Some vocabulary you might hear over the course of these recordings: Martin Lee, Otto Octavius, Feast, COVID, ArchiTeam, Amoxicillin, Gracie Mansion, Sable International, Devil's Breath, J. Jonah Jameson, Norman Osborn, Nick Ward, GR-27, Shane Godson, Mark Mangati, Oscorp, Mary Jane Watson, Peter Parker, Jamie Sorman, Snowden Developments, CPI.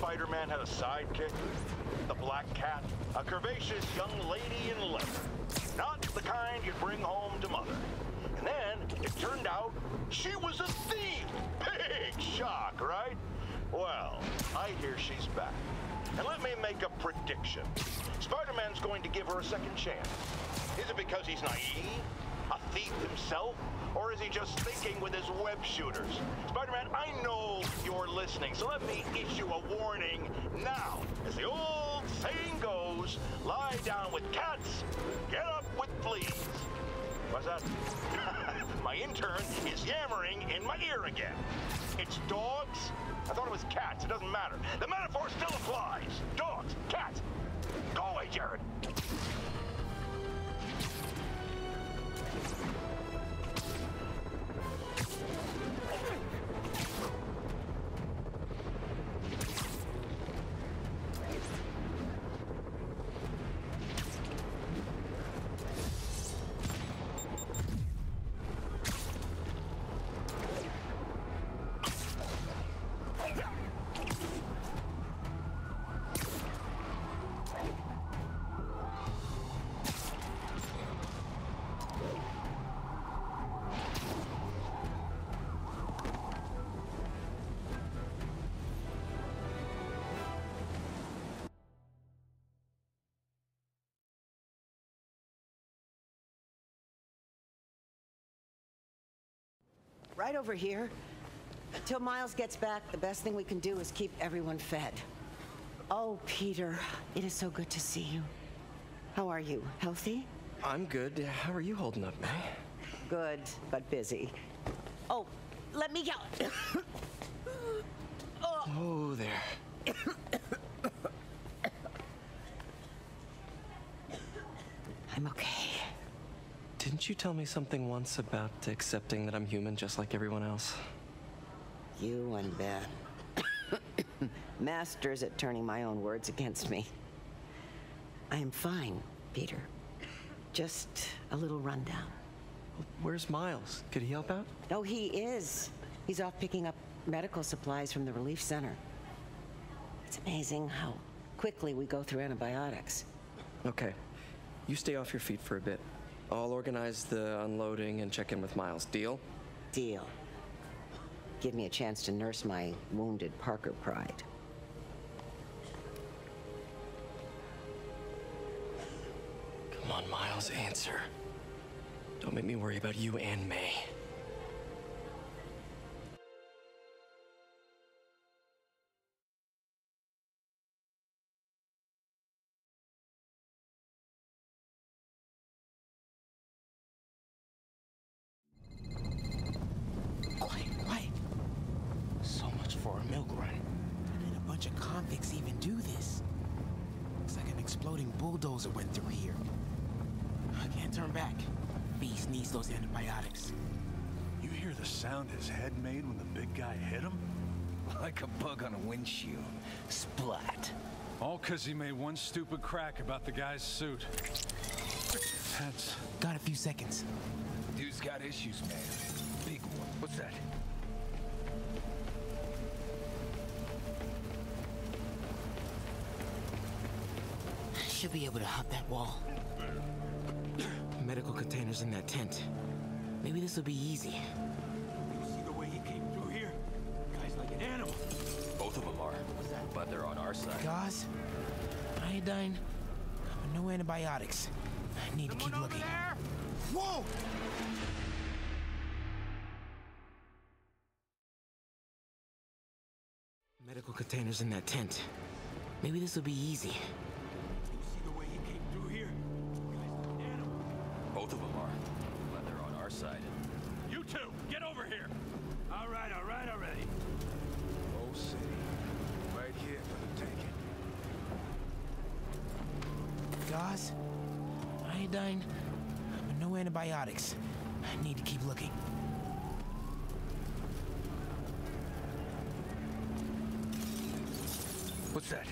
Spider-Man had a sidekick, the Black Cat, a curvaceous young lady in leather, not the kind you'd bring home to mother. And then, it turned out, she was a thief! Big shock, right? Well, I hear she's back. And let me make a prediction. Spider-Man's going to give her a second chance. Is it because he's naive? A thief himself? Or is he just thinking with his web shooters? Spider-Man, I know you're listening, so let me issue a warning now. As the old saying goes, lie down with cats, get up with fleas. What's that? My intern is yammering in my ear again. It's dogs? I thought it was cats. It doesn't matter. The metaphor still applies. Dogs, cats. Go away, Jared. Right over here. Until Miles gets back, the best thing we can do is keep everyone fed. Oh, Peter, it is so good to see you. How are you? Healthy? I'm good. How are you holding up, May? Good, but busy. Oh, let me out. Oh, there. I'm okay. Didn't you tell me something once about accepting that I'm human just like everyone else? You and Ben. Masters at turning my own words against me. I am fine, Peter. Just a little rundown. Well, where's Miles? Could he help out? Oh, he is. He's off picking up medical supplies from the relief center. It's amazing how quickly we go through antibiotics. Okay. You stay off your feet for a bit. I'll organize the unloading and check in with Miles. Deal? Deal. Give me a chance to nurse my wounded Parker pride. Come on, Miles, answer. Don't make me worry about you and May. Splat. All because he made one stupid crack about the guy's suit. That's... Got a few seconds. Dude's got issues, man. Big one. What's that? Should be able to hop that wall. Medical containers in that tent. Maybe this will be easy. But they're on our side. Gauze, iodine, no antibiotics. I need to keep looking. Whoa! Medical containers in that tent. Maybe this will be easy. You see the way he came through here? Both of them are. But they're on our side. You two, get over here! All right, already. iodine, but no antibiotics. I need to keep looking. What's that?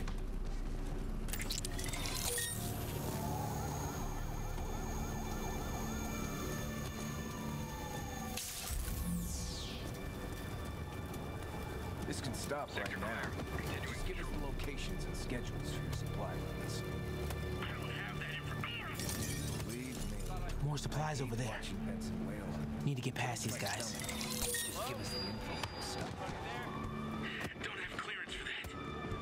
This can stop right now. Just give us the locations and schedules for your supply runs. I don't have that information. Believe me. More supplies over there. Need to get past these guys. Just give us the info. Don't have clearance for that.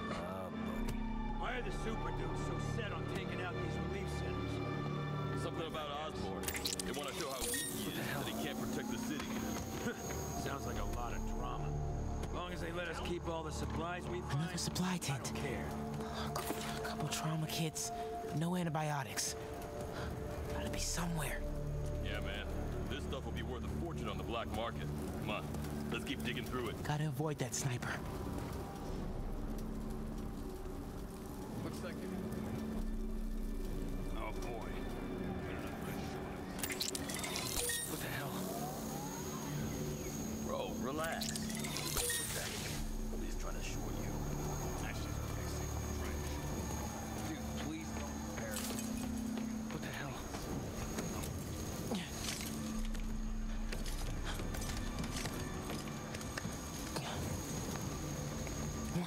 Buddy. Why are the super dudes so set on taking out these relief centers? Something about Osborn. They want to show how weak he is, that he can't protect the city. Sounds like a lot of drama. As long as they let us keep all the supplies we find. Another supply tent. I don't care. A couple trauma kits, no antibiotics. Gotta be somewhere. Yeah, man. This stuff will be worth a fortune on the black market. Come on, let's keep digging through it. Gotta avoid that sniper. Looks like it. Oh boy. What the hell? Bro, relax.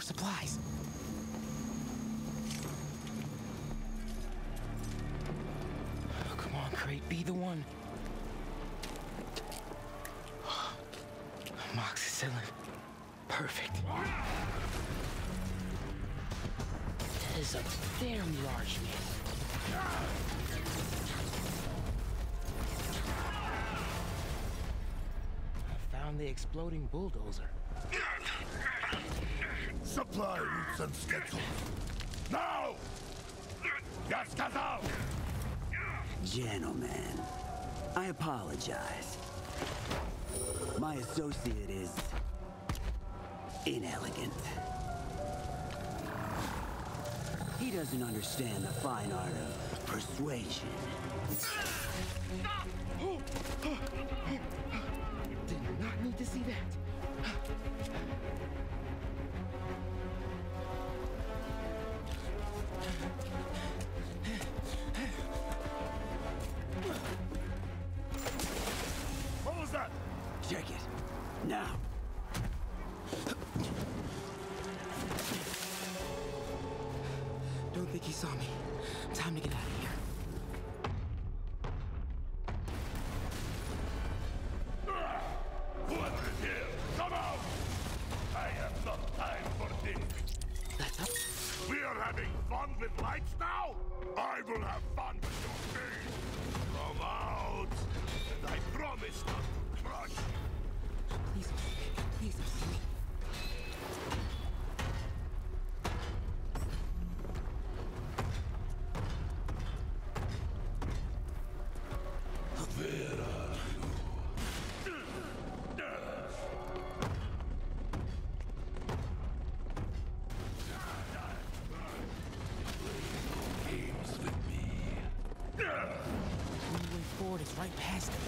Supplies. Oh, come on, Crate, be the one. Amoxicillin. Perfect. That is a damn large man. I found the exploding bulldozer. Supply routes and schedules. Now! Yaskazal! Gentlemen, I apologize. My associate is inelegant. He doesn't understand the fine art of persuasion. Did not need to see that. What was that? Check it. Now. Don't think he saw me. Time to get out of here. Right past them.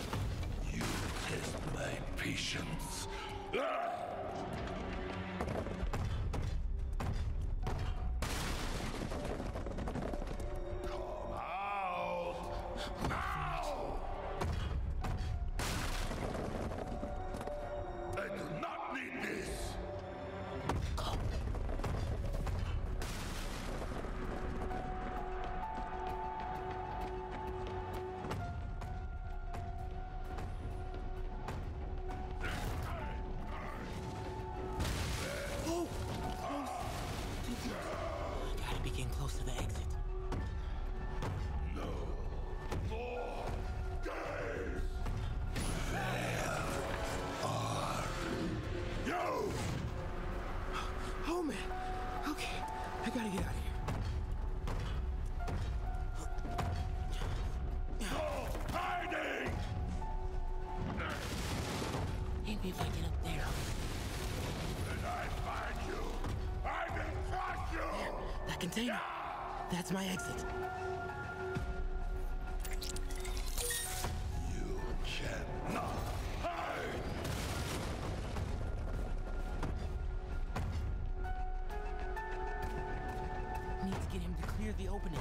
You test my patience. That's my exit. the opening.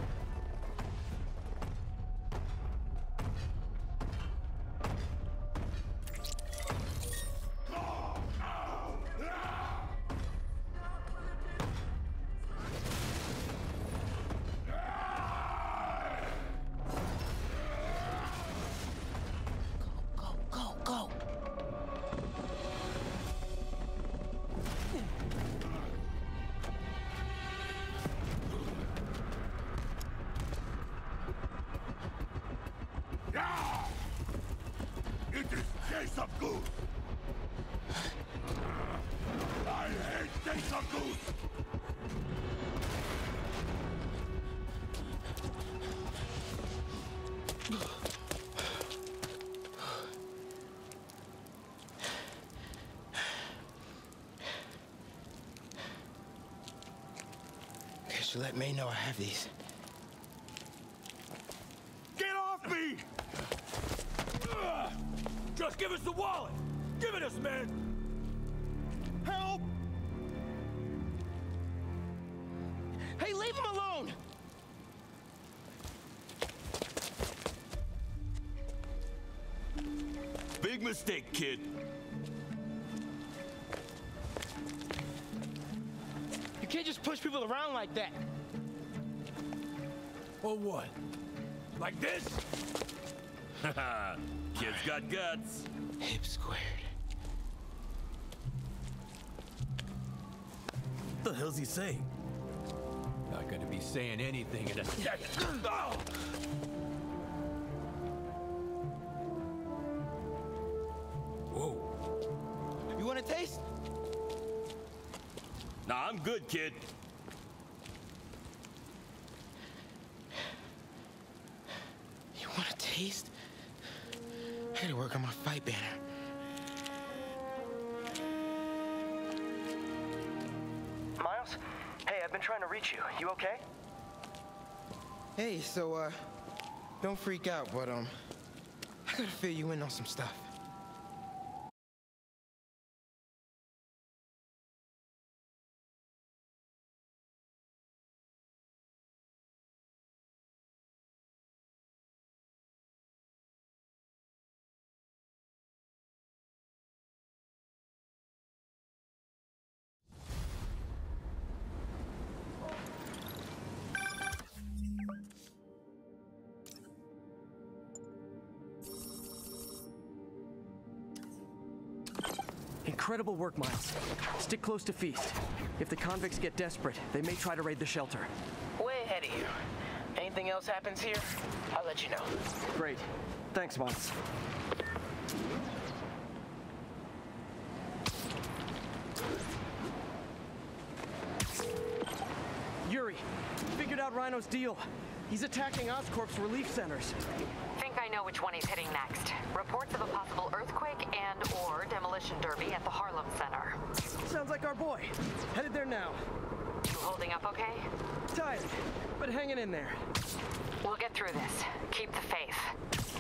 So let me know I have these. Get off me! Just give us the wallet! Give it us, man! Help! Hey, leave him alone! Big mistake, kid. You can't just push people around like that. Or what? Like this? Haha, kid's got guts. Hip squared. What the hell's he saying? Not gonna be saying anything in a second. Oh! Whoa. You want a taste? Nah, I'm good, kid. You want a taste? I gotta work on my fight banner. Miles? Hey, I've been trying to reach you. You okay? Hey, so, don't freak out, but, I gotta fill you in on some stuff. Incredible work, Miles. Stick close to Feast. If the convicts get desperate, they may try to raid the shelter. Way ahead of you. Anything else happens here, I'll let you know. Great. Thanks, Miles. Yuri, figured out Rhino's deal. He's attacking Oscorp's relief centers. I know which one he's hitting next. Reports of a possible earthquake and/or demolition derby at the Harlem Center. Sounds like our boy. Headed there now. You holding up okay? Tired, but hanging in there. We'll get through this. Keep the faith.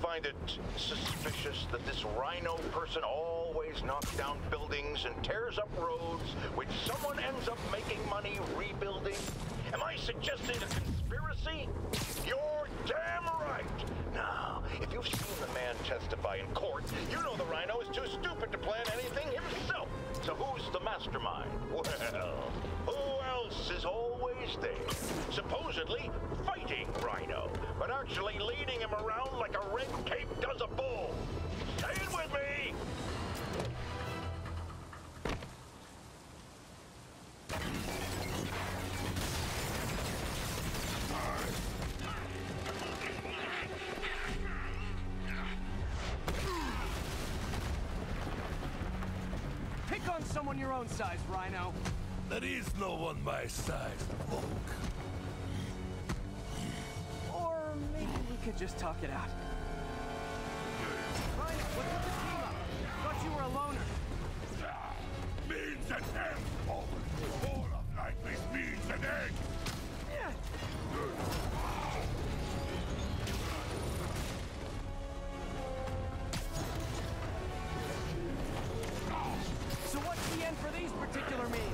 Find it suspicious that this Rhino person always knocks down buildings and tears up roads, which someone ends up making money rebuilding? Am I suggesting a conspiracy? You're damn right! Now, if you've seen the man testify in court, you know the Rhino is too stupid to plan anything himself. So who's the mastermind? Well, who else is always there? Supposedly fighting Rhino, but actually leading him around like a red cape does a bull. Say it with me! your own size, Rhino. There is no one my size, Oak. Or maybe we could just talk it out. Rhino, what's with the team up? Thought you were a loner. Means an egg, Oak. All of Nightwish means an egg. Yeah. So what's the end for these particular means?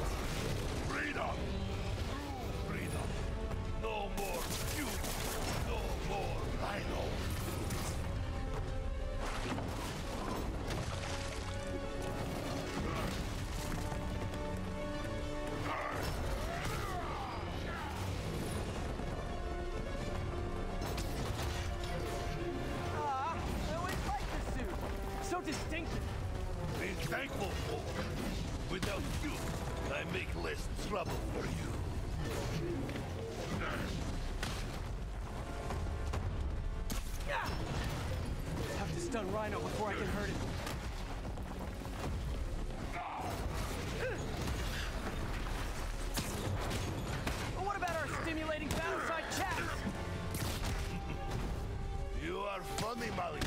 Freedom! Freedom! No more you! No more Rhino! Ah, I always like the suit! So distinctive! Be thankful for it. Without you, I make less trouble for you. Have to stun Rhino before I can hurt him. But what about our stimulating battleside chats? You are funny, Molly.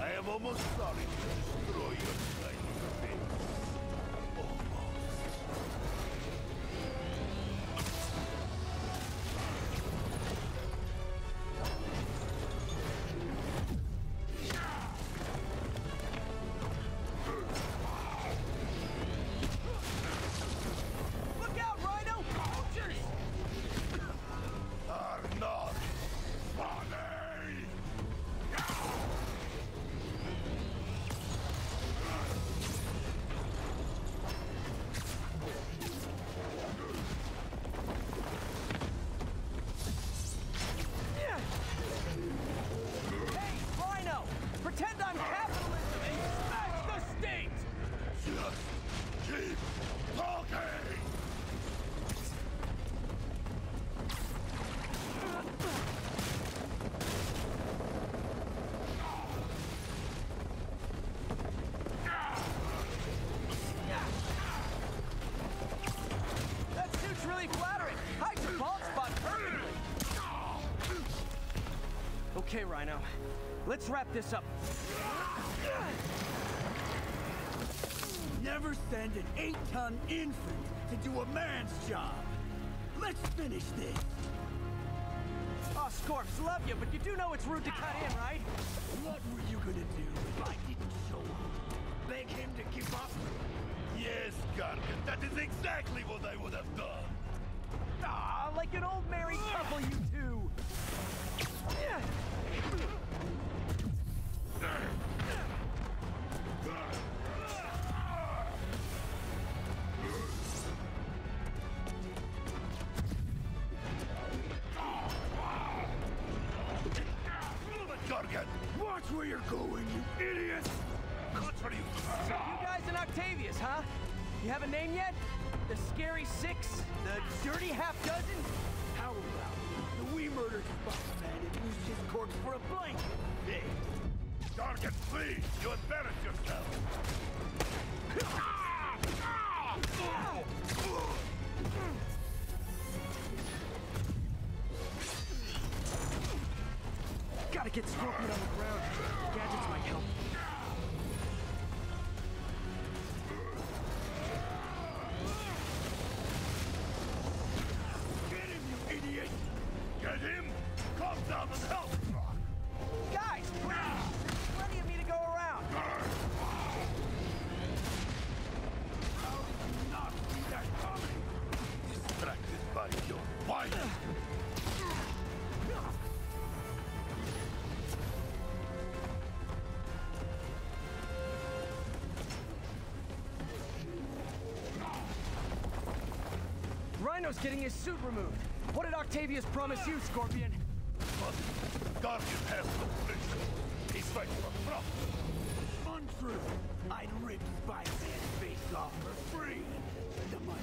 I am almost sorry to destroy your sight in the face. Okay, Rhino, let's wrap this up. Never send an 8-ton infant to do a man's job. Let's finish this. Oscorps, love you, but you do know it's rude to cut in, right? What were you gonna do if I didn't show up? Beg him to give up? Yes, Gargan, that is exactly what I would have done. Ah, like an old married couple, you two. Yeah. Gargan, watch where you're going, you idiot! Good for you. So you guys in Octavius, huh? You have a name yet? The Scary Six? The Dirty Half Dozen? How about the We Murdered Foxman and used his corpse for a blanket? Hey! Gargan, please! You embarrass yourself! Gotta get Scorpion on the ground. Gadgets might help. Get him, you idiot! Get him! Calm down and help! Guys, please! There's plenty of me to go around! How did you not see that coming? Distracted by your wife! Rhino's getting his suit removed. What did Octavius promise you, Scorpion? Gargan has no pressure. He's fighting for profit. Untrue. I'd rip Spider-Man's face off for free. The money.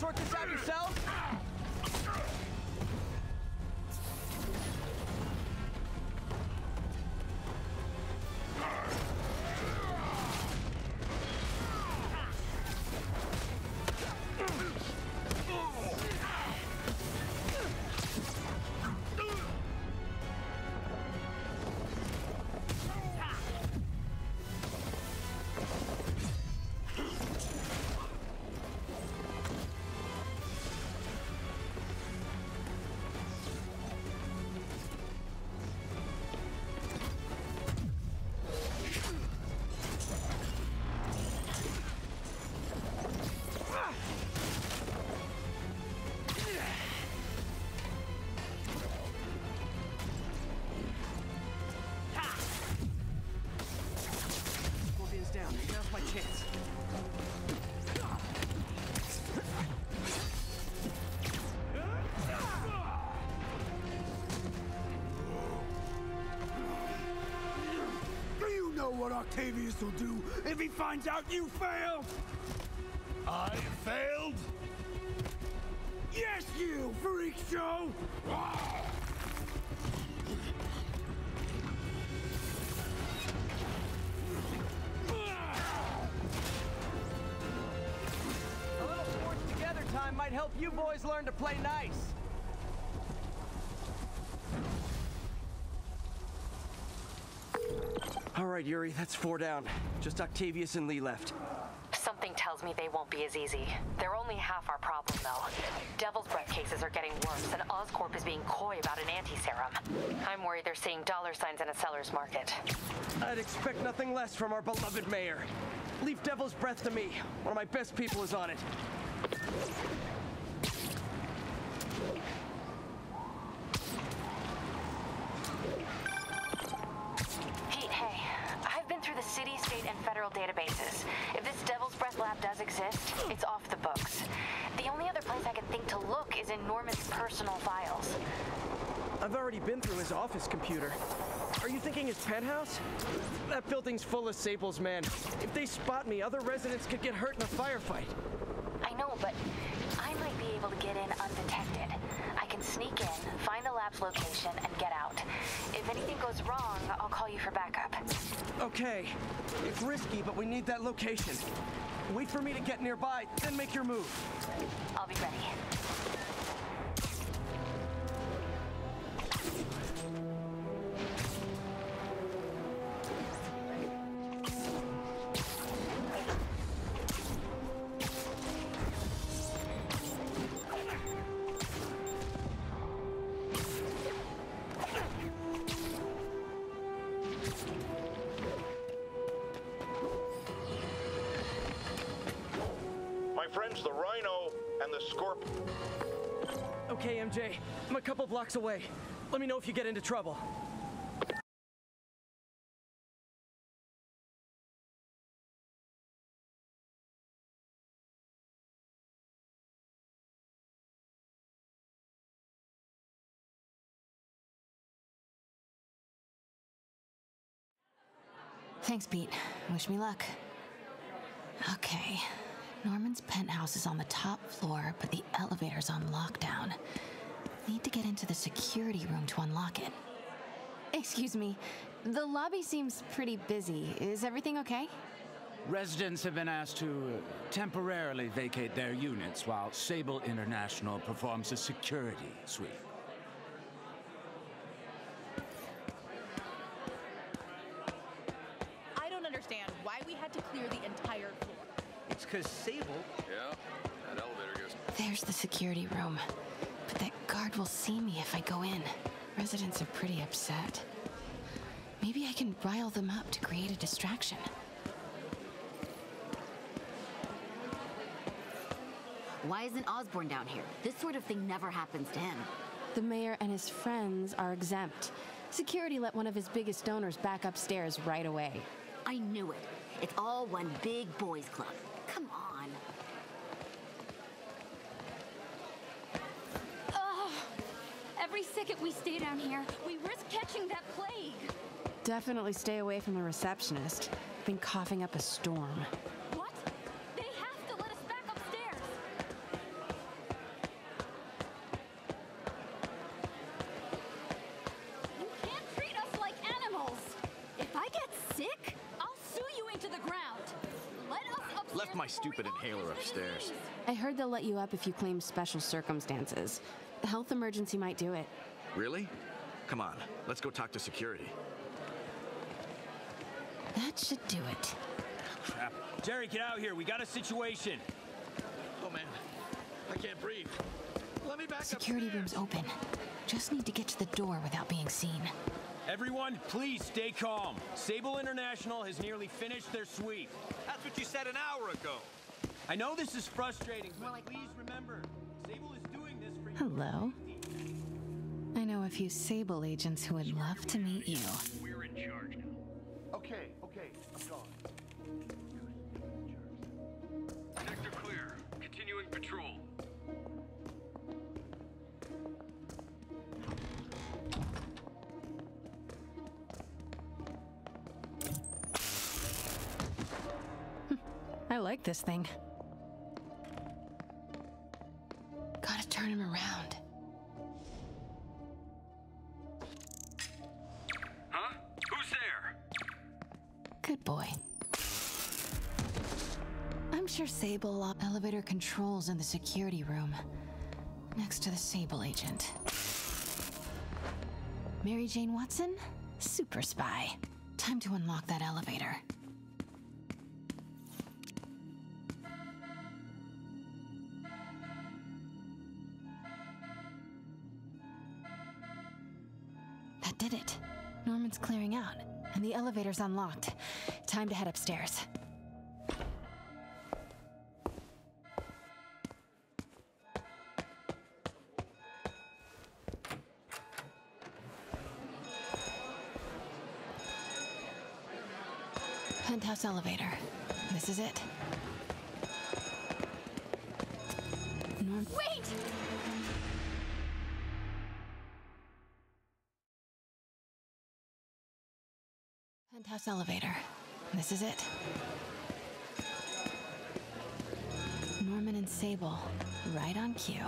sort this out yourselves? What Octavius will do if he finds out you failed! I failed? Yes, you freak show! A little forged together time might help you boys learn to play nice. All right, Yuri, that's 4 down. Just Octavius and Lee left. Something tells me they won't be as easy. They're only half our problem, though. Devil's Breath cases are getting worse, and Oscorp is being coy about an anti-serum. I'm worried they're seeing dollar signs in a seller's market. I'd expect nothing less from our beloved mayor. Leave Devil's Breath to me. One of my best people is on it. City, state, and federal databases. If this Devil's Breath lab does exist, it's off the books. The only other place I can think to look is in Norman's personal files. I've already been through his office computer. Are you thinking his penthouse? That building's full of Sable's men. If they spot me, other residents could get hurt in a firefight. I know, but I might be able to get in undetected. I can sneak in, find the lab's location, and get out. If anything goes wrong, I'll call you for backup. Okay. It's risky, but we need that location. Wait for me to get nearby, then make your move. I'll be ready. Okay, MJ. I'm a couple blocks away. Let me know if you get into trouble. Thanks, Pete. Wish me luck. Okay. Norman's penthouse is on the top floor, but the elevator's on lockdown. Need to get into the security room to unlock it. Excuse me, the lobby seems pretty busy. Is everything okay? Residents have been asked to temporarily vacate their units while Sable International performs a security sweep. I don't understand why we had to clear the entire floor. It's because Sable... Yeah, that elevator goes... There's the security room. But that guard will see me if I go in. Residents are pretty upset. Maybe I can rile them up to create a distraction. Why isn't Osborne down here? This sort of thing never happens to him. The mayor and his friends are exempt. Security let one of his biggest donors back upstairs right away. I knew it. It's all one big boys' club. Come on. Oh, every second we stay down here, we risk catching that plague. Definitely stay away from the receptionist. Been coughing up a storm. What? They have to let us back upstairs. stupid inhaler upstairs. I heard they'll let you up if you claim special circumstances. The health emergency might do it. Really? Come on, let's go talk to security. That should do it. Crap. Jerry, get out here. We got a situation. Oh, man. I can't breathe. Let me back up. Security room's open. Just need to get to the door without being seen. Everyone, please stay calm. Sable International has nearly finished their sweep. That's what you said an hour ago. I know this is frustrating, but please remember, Sable is doing this for you. Hello. I know a few Sable agents who would love to meet you. We're in charge now. Okay, okay, I'm gone. Sector clear. Continuing patrol. I like this thing. Gotta turn him around. Huh? Who's there? Good boy. I'm sure Sable elevator controls in the security room, next to the Sable agent. Mary Jane Watson, super spy. Time to unlock that elevator. Did it. Norman's clearing out, and the elevator's unlocked. Time to head upstairs. Penthouse elevator. This is it. Wait! Penthouse elevator. This is it. Norman and Sable, right on cue.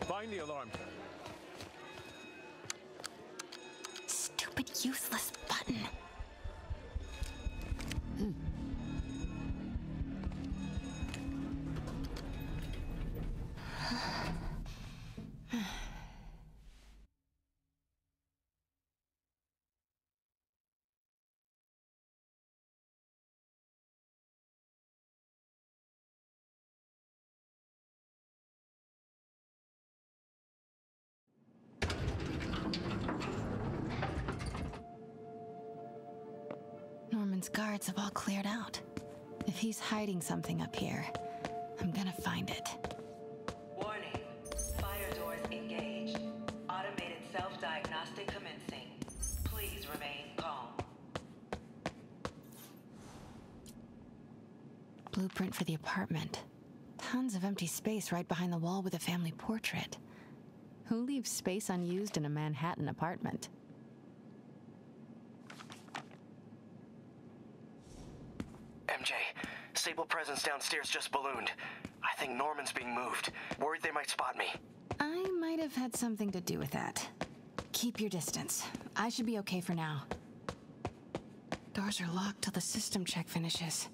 Find the alarm. Stupid, useless button. Norman's guards have all cleared out. If he's hiding something up here, I'm gonna find it. Warning. Fire doors engaged. Automated self-diagnostic commencing. Please remain calm. Blueprint for the apartment. Tons of empty space right behind the wall with a family portrait. Who leaves space unused in a Manhattan apartment? Sable presence downstairs just ballooned. I think Norman's being moved. Worried they might spot me. I might have had something to do with that. Keep your distance. I should be okay for now. Doors are locked till the system check finishes.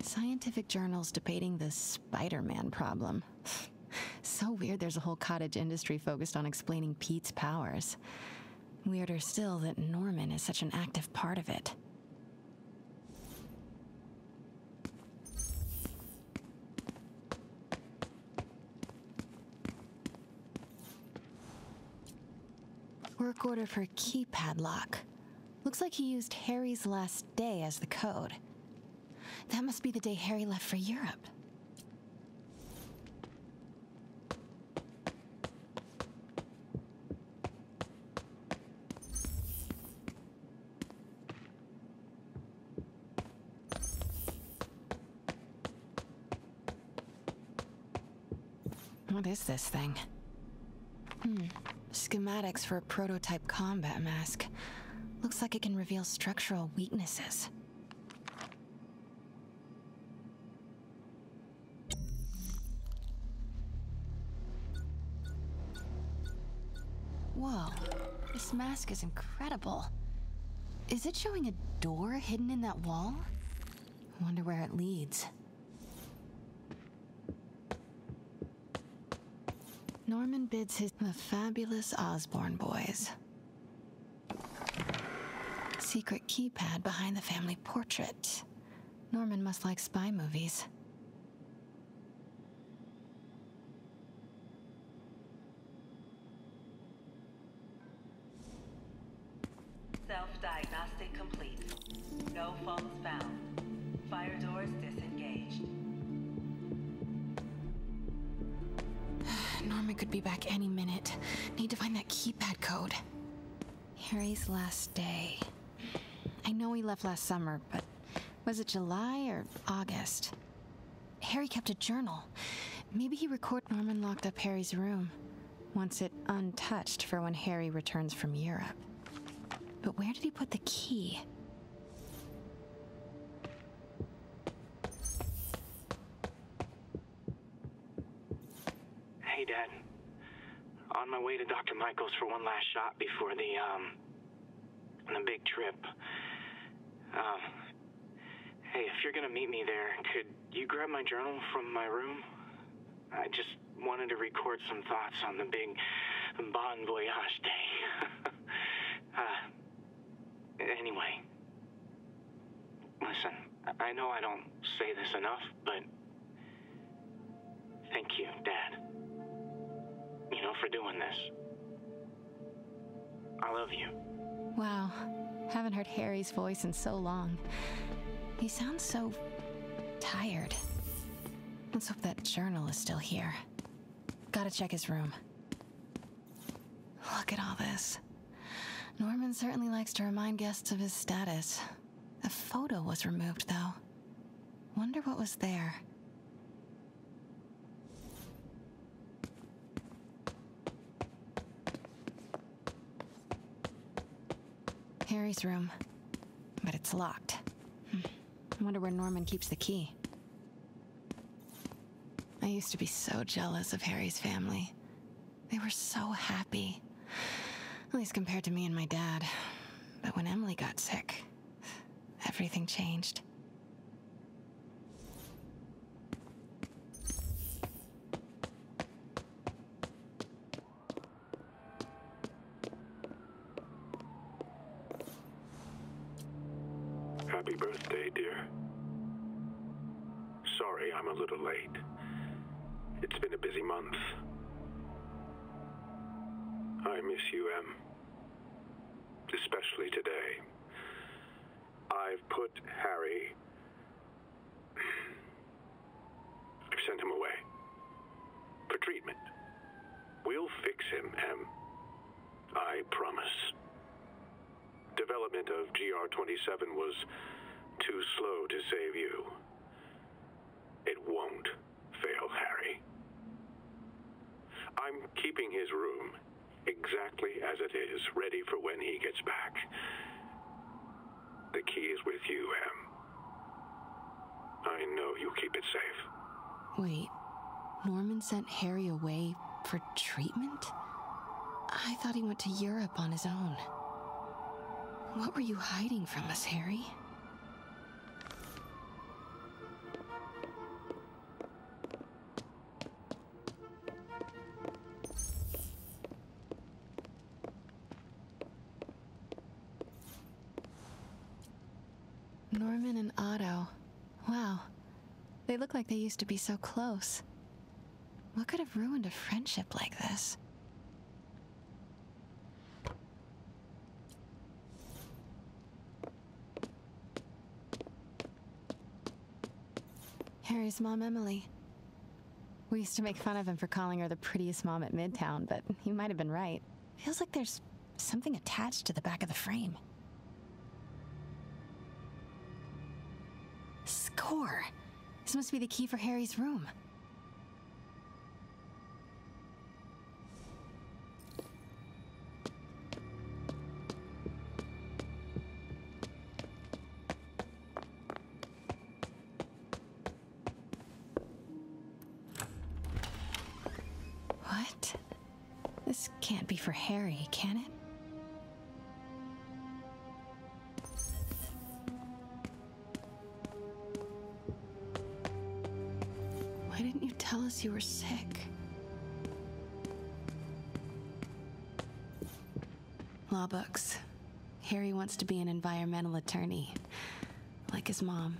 Scientific journals debating the Spider-Man problem. So weird there's a whole cottage industry focused on explaining Pete's powers. Weirder still that Norman is such an active part of it. Work order for a keypad lock. Looks like he used Harry's last day as the code. That must be the day Harry left for Europe. What is this thing? schematics for a prototype combat mask. Looks like it can reveal structural weaknesses. Whoa, this mask is incredible. Is it showing a door hidden in that wall? I wonder where it leads. Norman bids his the fabulous Osborne boys. Secret keypad behind the family portrait. Norman must like spy movies. Self-diagnostic complete. No faults found. Fire doors disengaged. Norman could be back any minute. Need to find that keypad code. Harry's last day. I know he left last summer, but was it July or August? Harry kept a journal. Maybe he recorded Norman locked up Harry's room. Wants it untouched for when Harry returns from Europe. But where did he put the key? Hey, Dad. On my way to Dr. Michael's for one last shot before the big trip. Hey, if you're gonna meet me there, could you grab my journal from my room? I just wanted to record some thoughts on the big bon voyage day. Anyway, listen, I know I don't say this enough, but thank you, Dad. You know, for doing this. I love you. Wow, haven't heard Harry's voice in so long. He sounds so tired. Let's hope that journal is still here. Gotta check his room. Look at all this. Norman certainly likes to remind guests of his status. A photo was removed, though. Wonder what was there. Harry's room. But it's locked. I wonder where Norman keeps the key. I used to be so jealous of Harry's family. They were so happy. At least compared to me and my dad. But when Emily got sick, everything changed. Happy birthday, dear. Sorry, I'm a little late. It's been a busy month. I miss you, Em. Especially today. I've put Harry... I've sent him away. For treatment. We'll fix him, Em. I promise. Development of GR-27 was too slow to save you. It won't fail, Harry. I'm keeping his room. Exactly as it is, ready for when he gets back. The key is with you, Em. I know you'll keep it safe. Wait, Norman sent Harry away for treatment? I thought he went to Europe on his own. What were you hiding from us, Harry? Norman and Otto. Wow. They look like they used to be so close. What could have ruined a friendship like this? Harry's mom, Emily. We used to make fun of him for calling her the prettiest mom at Midtown, but he might have been right. Feels like there's something attached to the back of the frame. Score! This must be the key for Harry's room. can't be for Harry, can it? Why didn't you tell us you were sick? Law books. Harry wants to be an environmental attorney, like his mom.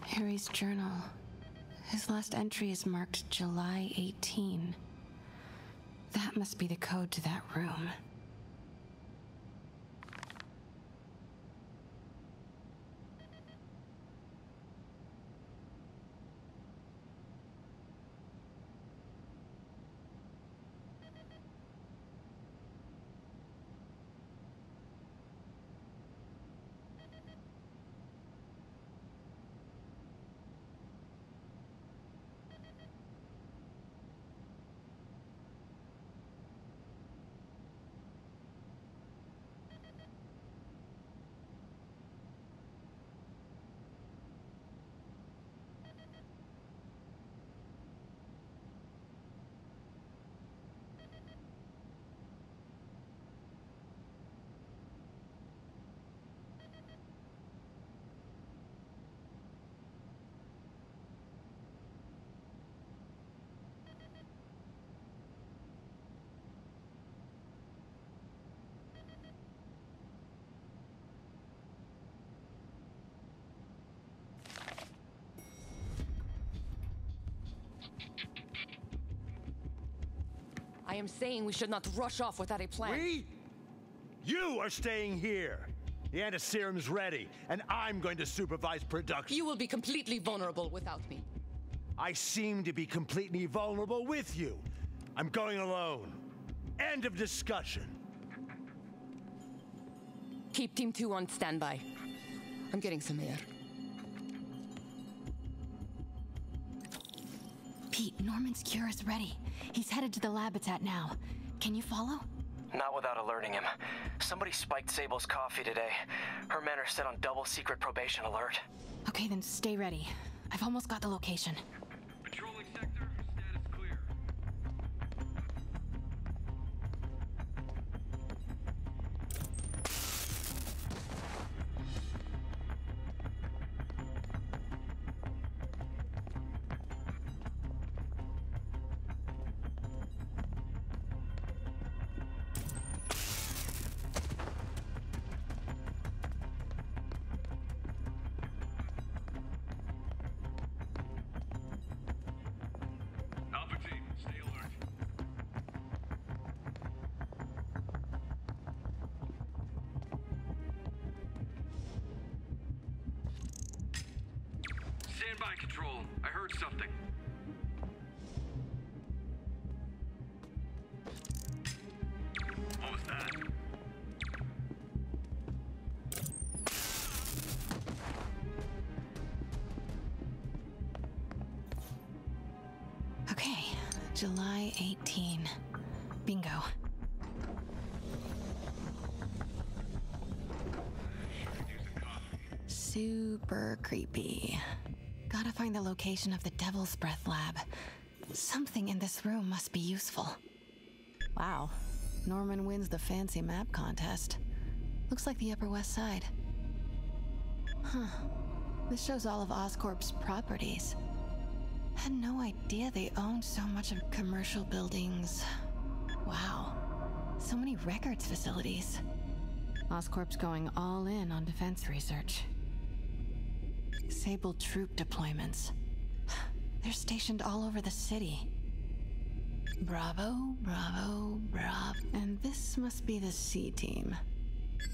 Harry's journal. His last entry is marked July 18. That must be the code to that room. I am saying we should not rush off without a plan. We? You are staying here. The antiserum's ready, and I'm going to supervise production. You will be completely vulnerable without me. I seem to be completely vulnerable with you. I'm going alone. End of discussion. Keep Team 2 on standby. I'm getting some air. Pete, Norman's cure is ready. He's headed to the lab it's at now. Can you follow? Not without alerting him. Somebody spiked Sable's coffee today. Her men are set on double secret probation alert. Okay, then stay ready. I've almost got the location. Patrolling sector, status clear. By control. I heard something. What was that? Okay, July 18. Bingo. Super creepy. Gotta find the location of the Devil's Breath lab. Something in this room must be useful. Wow. Norman wins the fancy map contest. Looks like the Upper West Side. Huh. This shows all of Oscorp's properties. Had no idea they owned so much of commercial buildings. Wow. So many records facilities. Oscorp's going all in on defense research. Sable troop deployments. They're stationed all over the city. Bravo, bravo, bravo. And this must be the C team.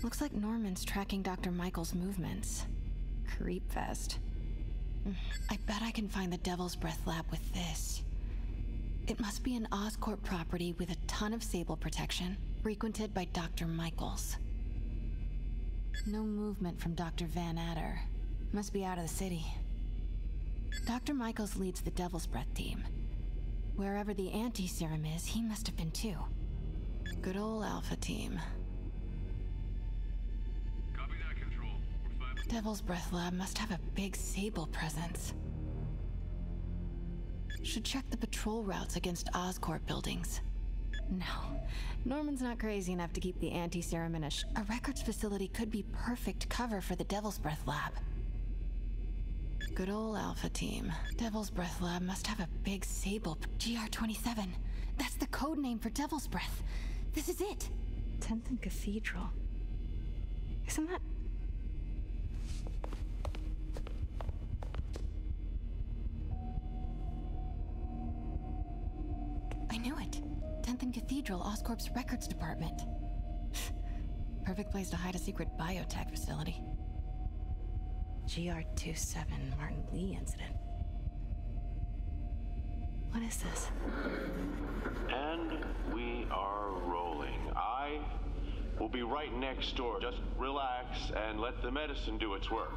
Looks like Norman's tracking Dr. Michael's movements. Creepfest. I bet I can find the Devil's Breath lab with this. It must be an Oscorp property with a ton of Sable protection, frequented by Dr. Michaels. No movement from Dr. Van Adder. Must be out of the city. Dr. Michaels leads the Devil's Breath team. Wherever the anti-serum is, he must have been too. Good old Alpha team. Copy that, Control. We're 5. Devil's Breath lab must have a big Sable presence. should check the patrol routes against Oscorp buildings. No, Norman's not crazy enough to keep the anti-serum in a records facility could be perfect cover for the Devil's Breath lab. Good old Alpha team. Devil's Breath lab must have a big Sable GR-27. That's the code name for Devil's Breath. This is it. 10th and Cathedral. Isn't that? I knew it. 10th and Cathedral, Oscorp's records department. Perfect place to hide a secret biotech facility. GR-27 Martin Lee incident. What is this? And we are rolling. I will be right next door. Just relax and let the medicine do its work.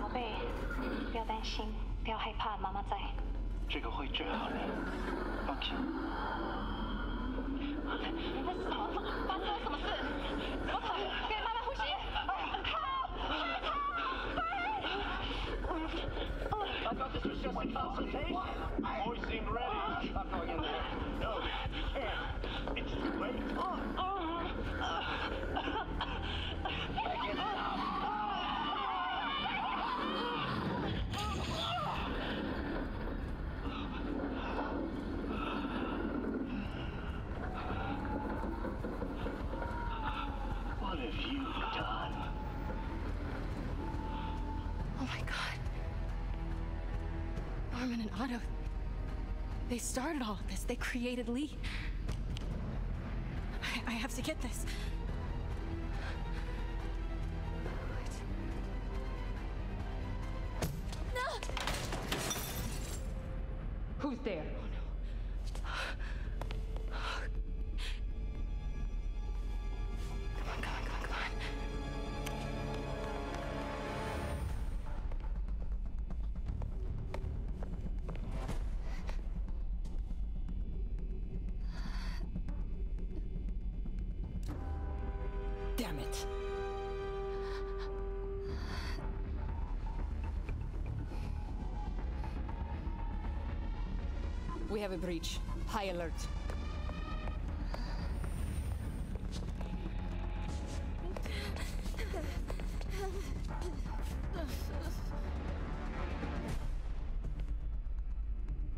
宝贝，不要担心，不要害怕，妈妈在。这个会治好你，放心。嫂子，发生什么事？怎么了？给妈妈呼吸。靠！靠！哎！ I thought this was just a consultation. I always seem ready. I'm going in there. No, you can't. It's too late. I can't stop. Norman and Otto, they started all of this. They created Lee. I have to get this. What? No! Who's there? We have a breach. High alert.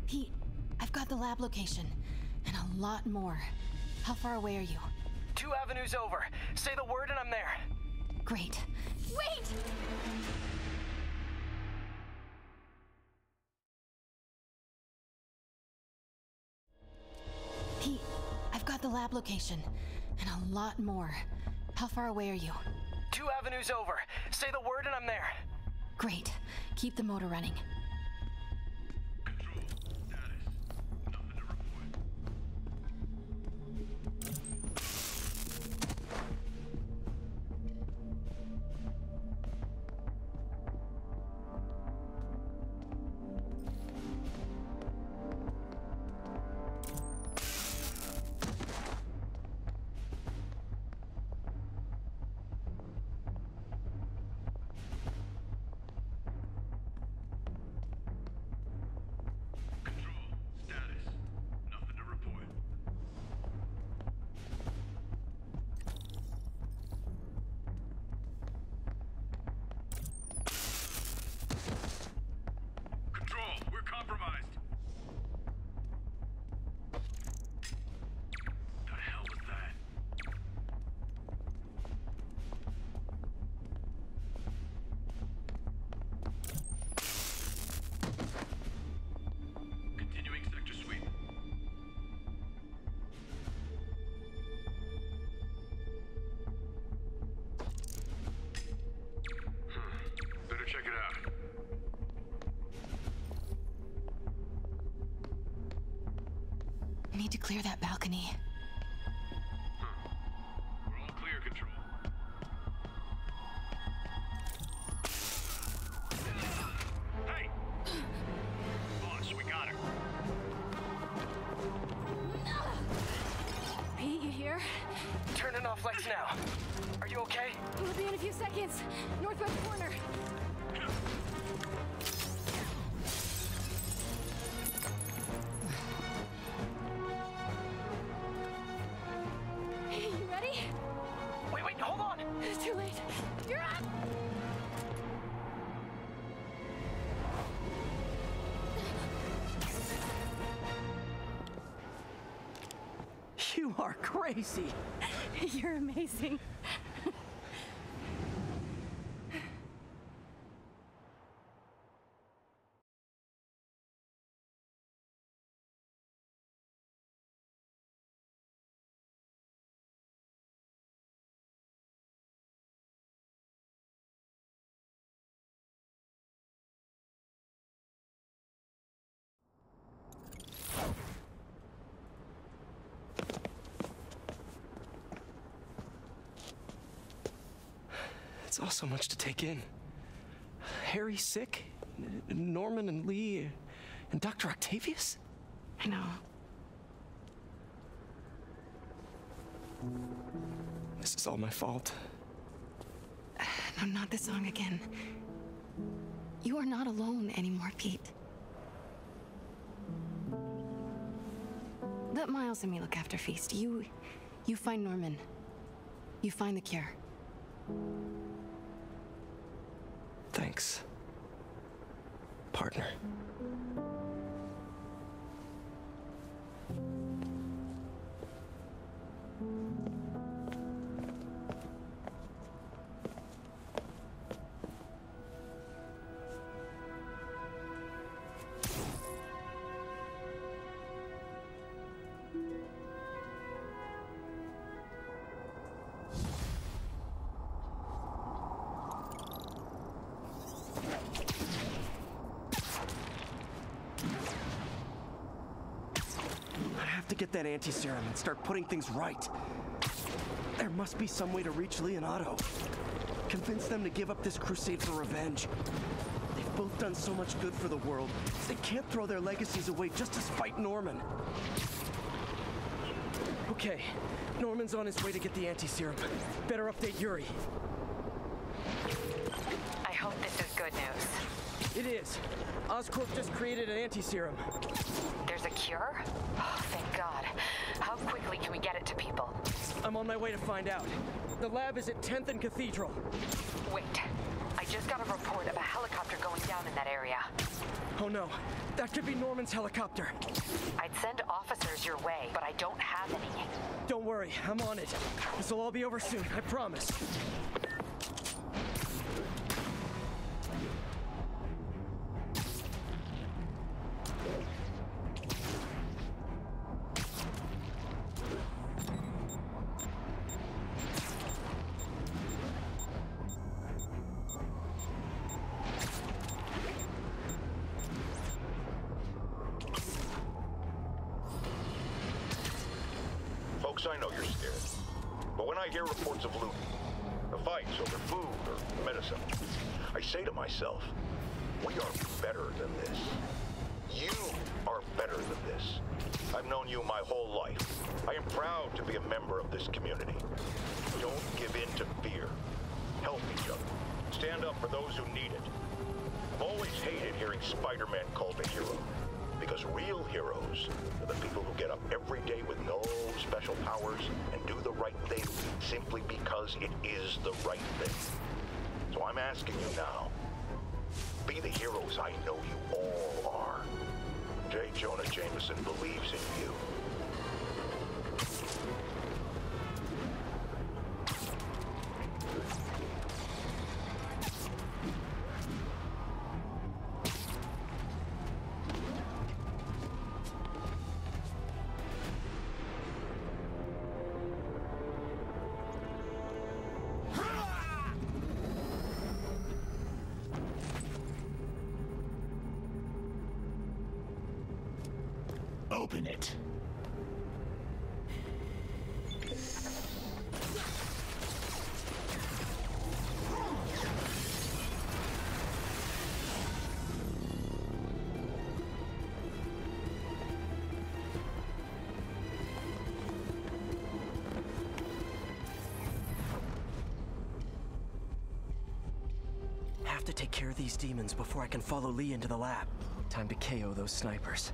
Pete, I've got the lab location. And a lot more. How far away are you? 2 avenues over. Say the word and I'm there. Great. Wait! The lab location and a lot more. How far away are you? 2 avenues over. Say the word and I'm there. Great. Keep the motor running. Control. Status. Nothing to report. Need to clear that balcony. We're all clear, Control. Hey! Boss, we got her. Pete, you here? Turning off lights now. Are you okay? We'll be in a few seconds. Northwest corner. You are crazy. You're amazing. It's all so much to take in. Harry sick, Norman and Lee, and Dr. Octavius? I know. This is all my fault. No, not this song again. You are not alone anymore, Pete. Let Miles and me look after Feast. You find Norman. You find the cure. Thanks, partner. Get that anti-serum and start putting things right. There must be some way to reach Leonardo. Convince them to give up this crusade for revenge. They've both done so much good for the world. They can't throw their legacies away just to spite Norman. Okay, Norman's on his way to get the anti-serum. Better update Yuri. I hope this is good news. It is. Oscorp just created an anti-serum. There's a cure? Oh, thank God. How quickly can we get it to people? I'm on my way to find out. The lab is at 10th and Cathedral. Wait. I just got a report of a helicopter going down in that area. Oh no. That could be Norman's helicopter. I'd send officers your way, but I don't have any. Don't worry. I'm on it. This will all be over soon. I promise. I know you're scared, but when I hear reports of looting, the fights over food or medicine, I say to myself, we are better than this. You are better than this. I've known you my whole life. I am proud to be a member of this community. Don't give in to fear. Help each other. Stand up for those who need it. I've always hated hearing Spider-Man called a hero. Because real heroes are the people who get up every day with no special powers and do the right thing simply because it is the right thing. So I'm asking you now, be the heroes I know you all are. J. Jonah Jameson believes in you. Open it. Have to take care of these demons before I can follow Lee into the lab. Time to KO those snipers.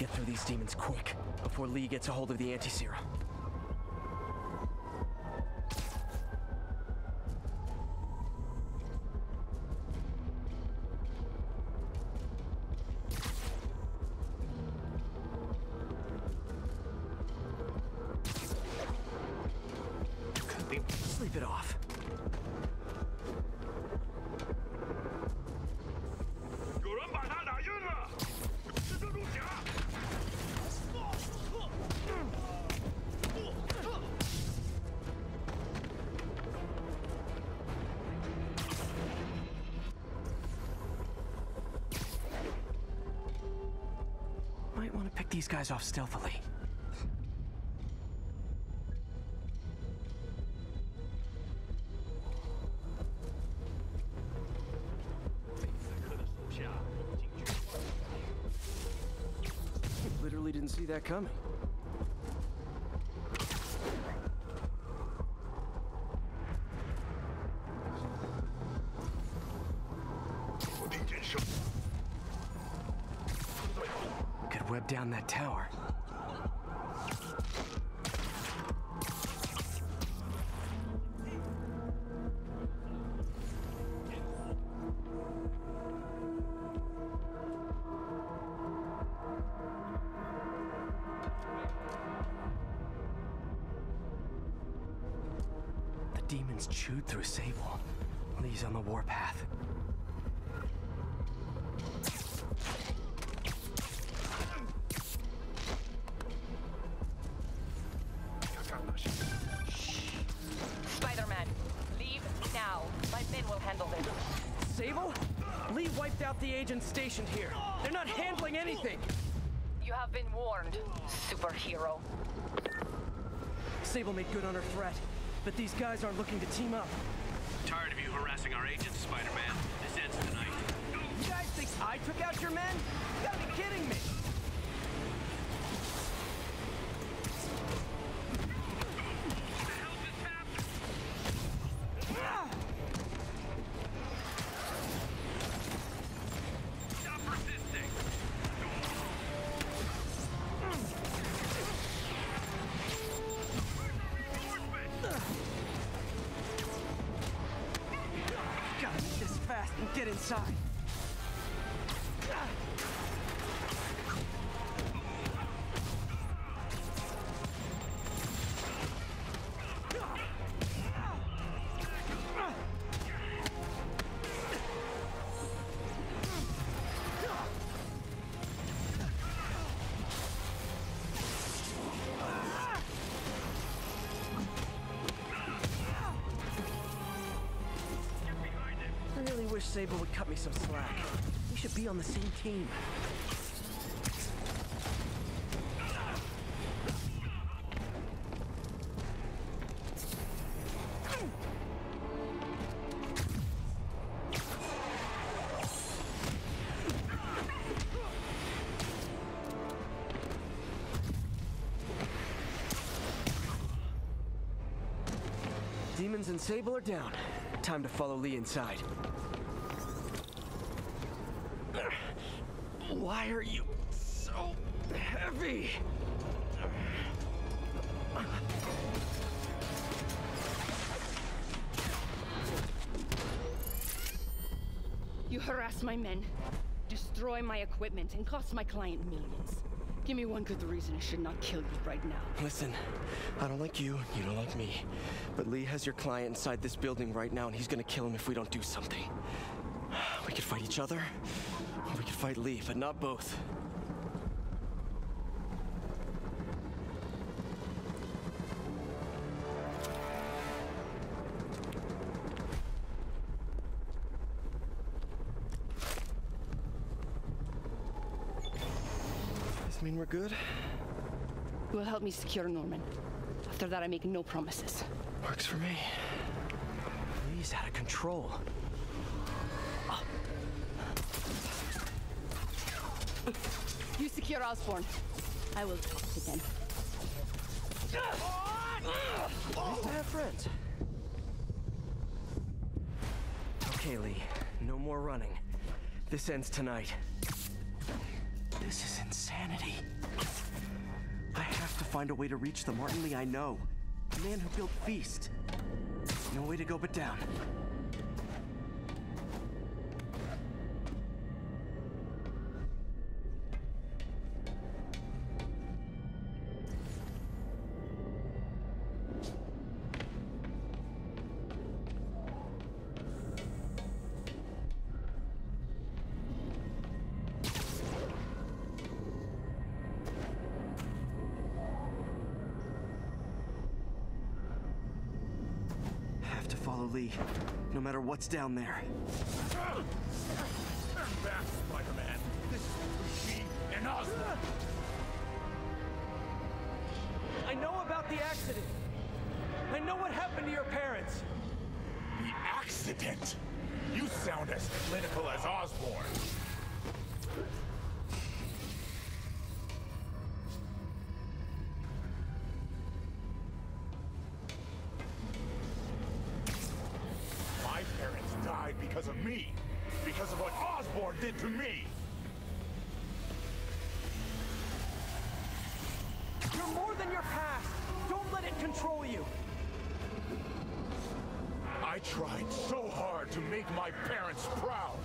get through these demons quick, before Lee gets a hold of the anti-serum. Sleep it off. Might want to pick these guys off stealthily. Literally didn't see that coming. Could web down that tower. Demons chewed through Sable. Lee's on the warpath. Spider-Man, leave now. My men will handle this. Sable? Lee wiped out the agents stationed here. They're not handling anything. You have been warned, superhero. Sable made good on her threat. But these guys aren't looking to team up. Tired of you harassing our agents, Spider-Man. This ends tonight. You guys think I took out your men? You gotta be kidding me! Get inside. Sable would cut me some slack. We should be on the same team. Demons and Sable are down. Time to follow Lee inside. Why are you so heavy? You harass my men, destroy my equipment, and cost my client millions. Give me one good reason I should not kill you right now. Listen, I don't like you, you don't like me. But Lee has your client inside this building right now, and he's gonna kill him if we don't do something. We could fight each other. We could fight Lee, but not both. Does this mean we're good? You will help me secure Norman. After that, I make no promises. Works for me. Lee's out of control. You secure Osborn. I will talk again. Nice to have friends. Okay, Lee. No more running. This ends tonight. This is insanity. I have to find a way to reach the Martin Lee I know. The man who built Feast. No way to go but down. Lee, no matter what's down there. Turn back, Spider-Man. This is between she and us. I know about the accident. I know what happened to your parents. The accident? You sound as clinical as Osborn. Because of me. Because of what Osborn did to me. You're more than your past. Don't let it control you. I tried so hard to make my parents proud.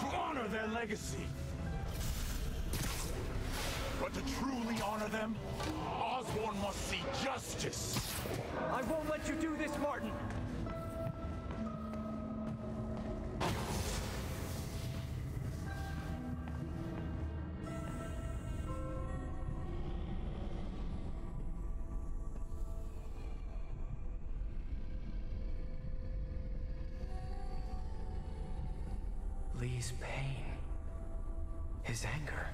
To honor their legacy. But to truly honor them, Osborn must see justice. I won't let you do this, Martin. Lee's pain, his anger,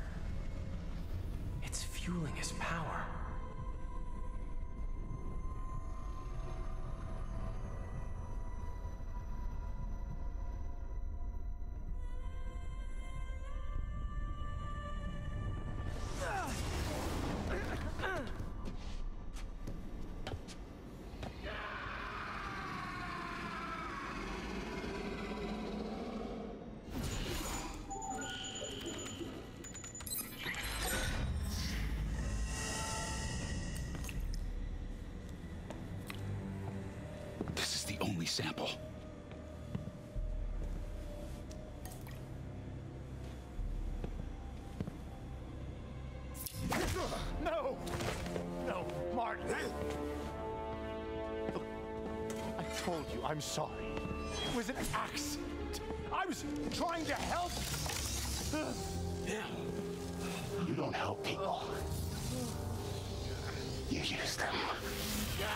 it's fueling his power. Sample. No! No, Martin! Look, I told you I'm sorry. It was an accident. I was trying to help. Yeah. You don't help people. You use them. Yeah.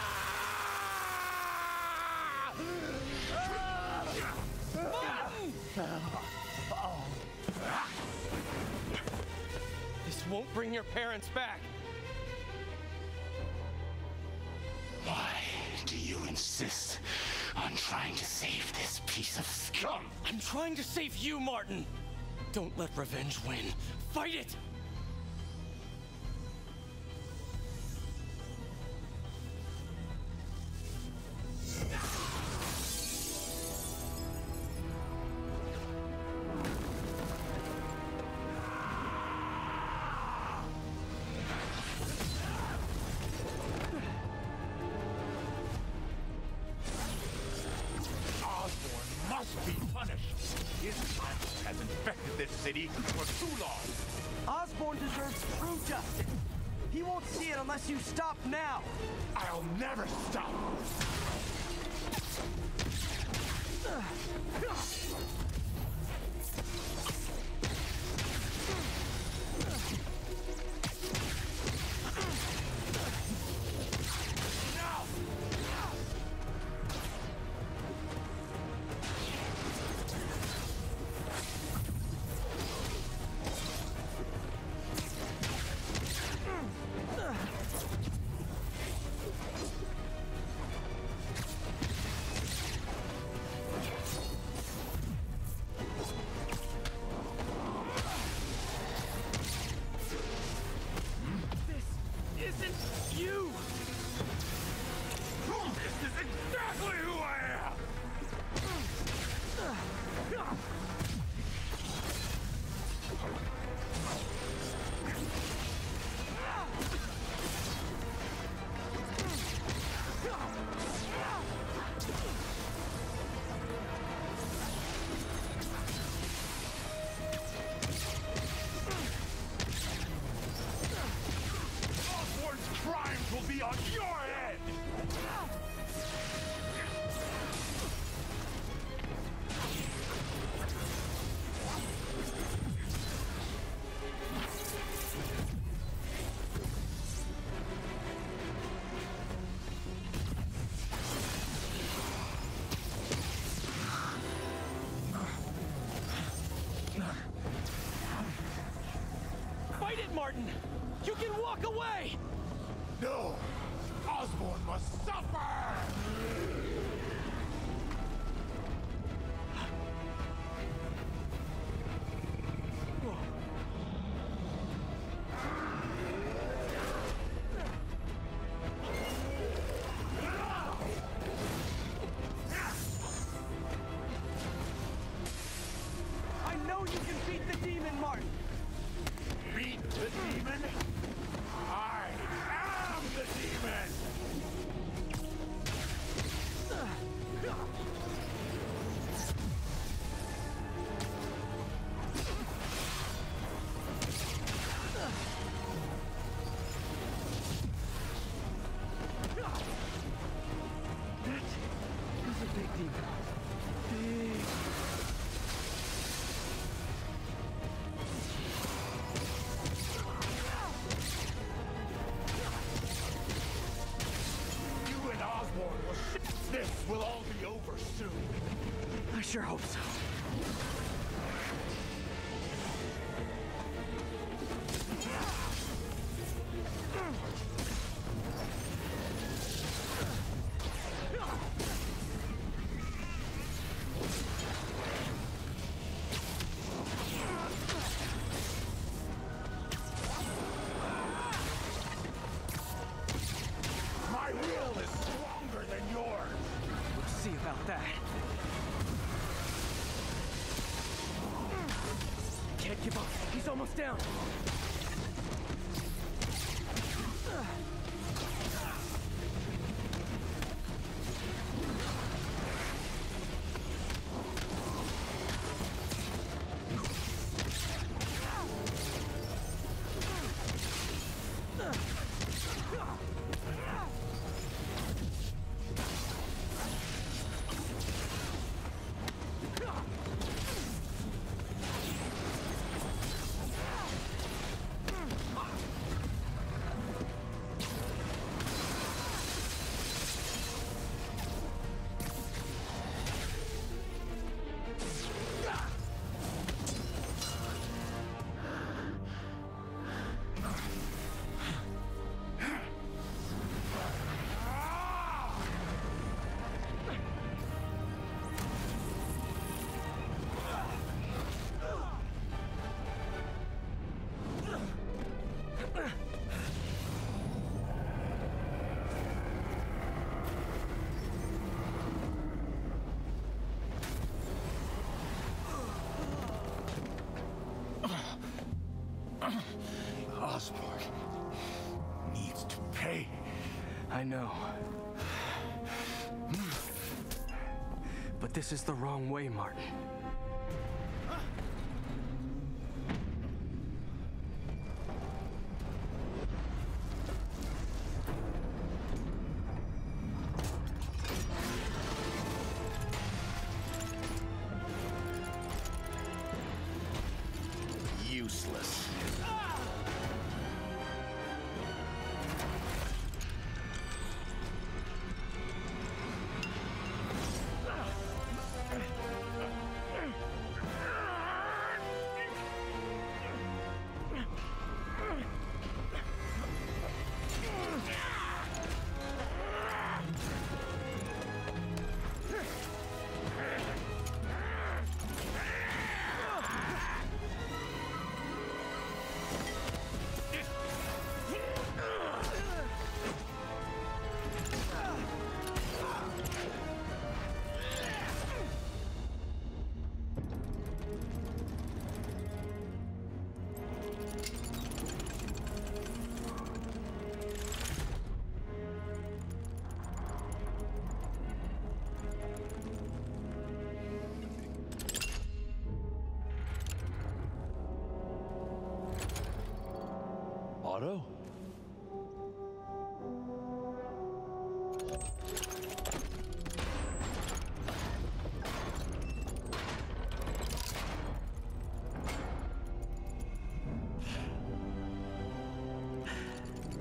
This won't bring your parents back. Why do you insist on trying to save this piece of scum? I'm trying to save you, Martin. Don't let revenge win. Fight it! Unless you stop now! I'll never stop! walk away! No! Osborn must suffer! I sure hope so. My will is stronger than yours. We'll see about that. Can't give up. He's almost down. I know. But this is the wrong way, Martin. Useless. Auto?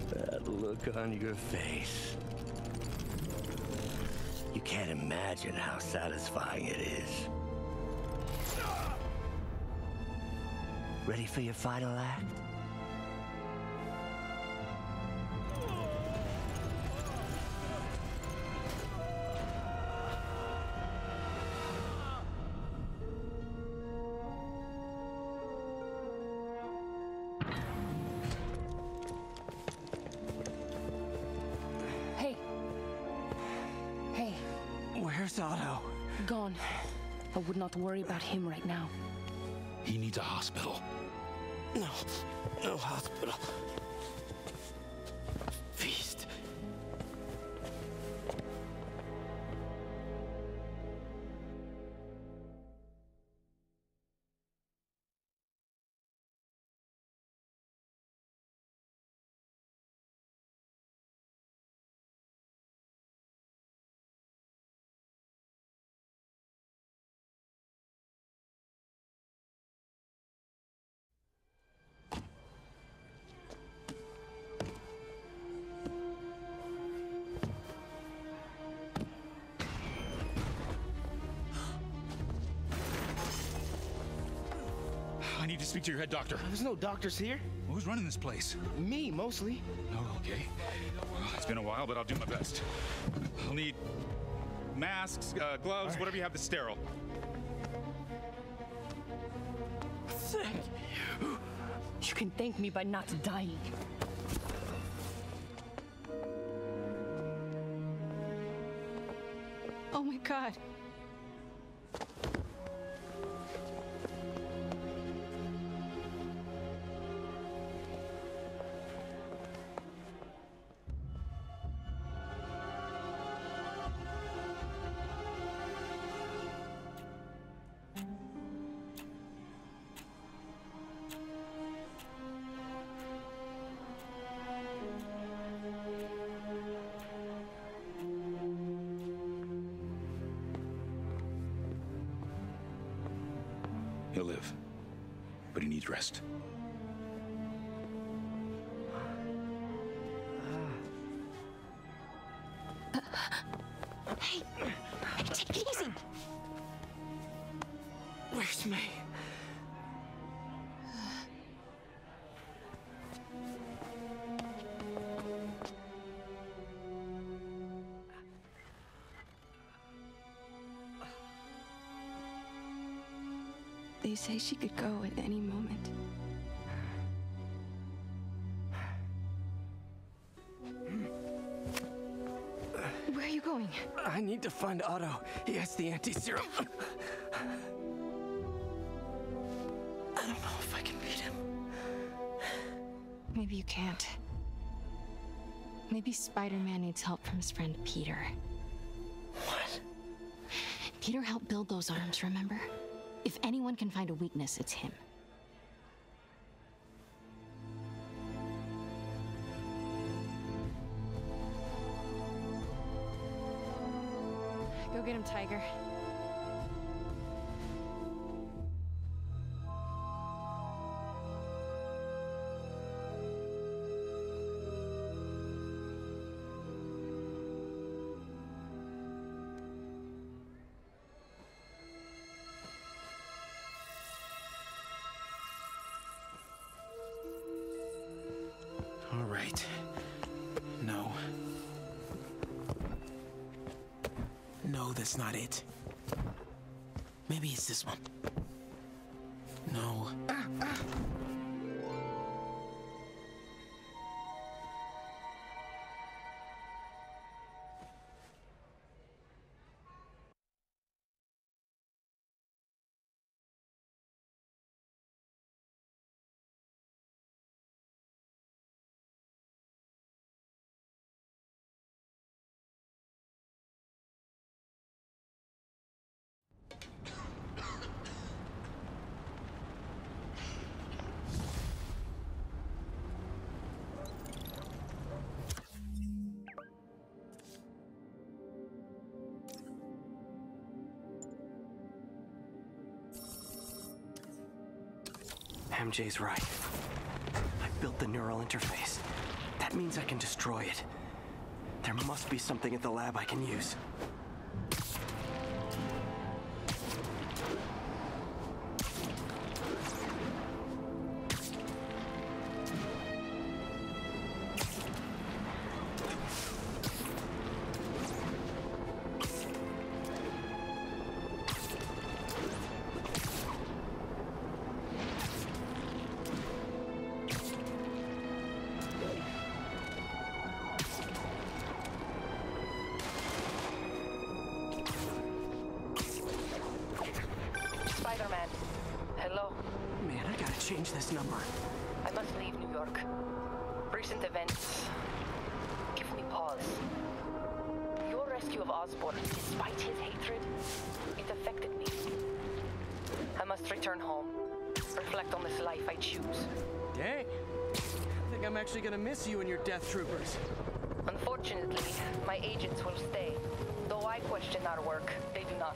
That look on your face. You can't imagine how satisfying it is. Ready for your final act? Hey. Hey. Where's Otto? Gone. I would not worry about him right now. He needs a hospital. No. No hospital. Feast. I need to speak to your head doctor. There's no doctors here. Well, who's running this place? Me, mostly. Oh, okay. Well, it's been a while, but I'll do my best. I'll need masks, gloves, right. Whatever you have that's sterile. Thank you. You can thank me by not dying. Oh my God. He'll live, but he needs rest. Hey, take it easy. Where's May? They say she could go at any moment. Where are you going? I need to find Otto. He has the anti-serum. I don't know if I can beat him. Maybe you can't. Maybe Spider-Man needs help from his friend Peter. What? Peter helped build those arms, remember? If anyone can find a weakness, it's him. Go get him, Tiger. Right. No. No, that's not it. Maybe it's this one. No. Ah, ah. MJ's right. I built the neural interface. That means I can destroy it. There must be something at the lab I can use. change this number. I must leave New York. Recent events give me pause. Your rescue of Osborn, despite his hatred, it affected me. I must return home. Reflect on this life I choose. Dang. I think I'm actually gonna miss you and your death troopers. Unfortunately, my agents will stay. Though I question our work, they do not.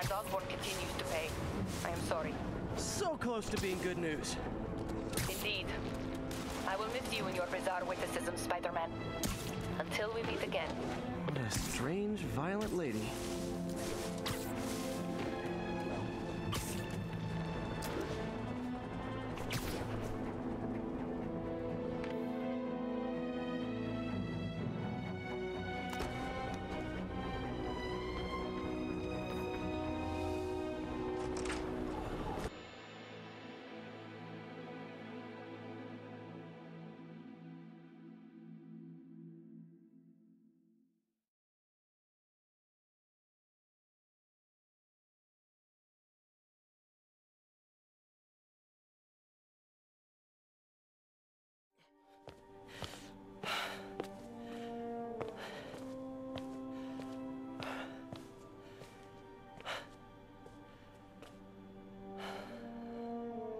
And Osborn continues to pay. I am sorry. So close to being good news. Indeed. I will miss you and your bizarre witticism, Spider-Man. Until we meet again. What a strange, violent lady.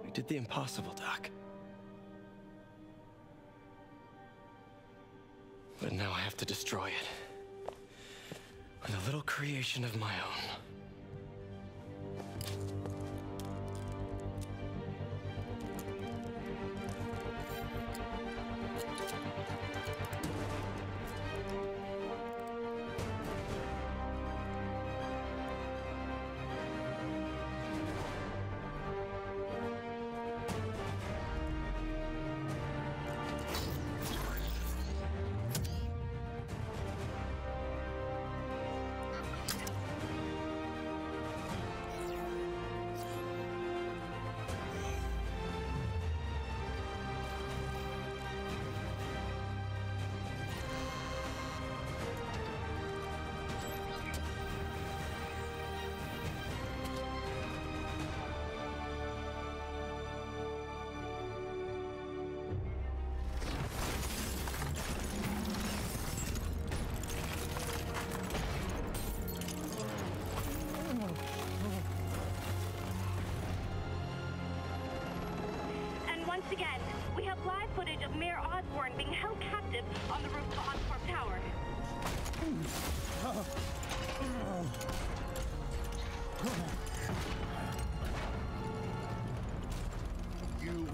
We did the impossible, Doc. But now I have to destroy it. With a little creation of my own.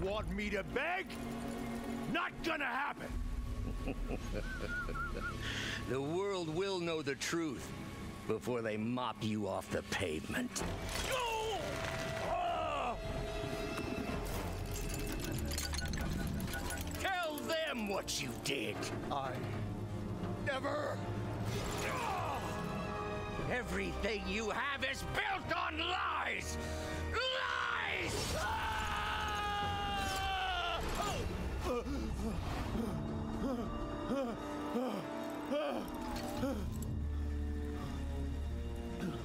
Want me to beg? Not gonna happen! The world will know the truth before they mop you off the pavement. Oh! Oh! Tell them what you did! I never... Oh! Everything you have is built on lies! Lies! Ah!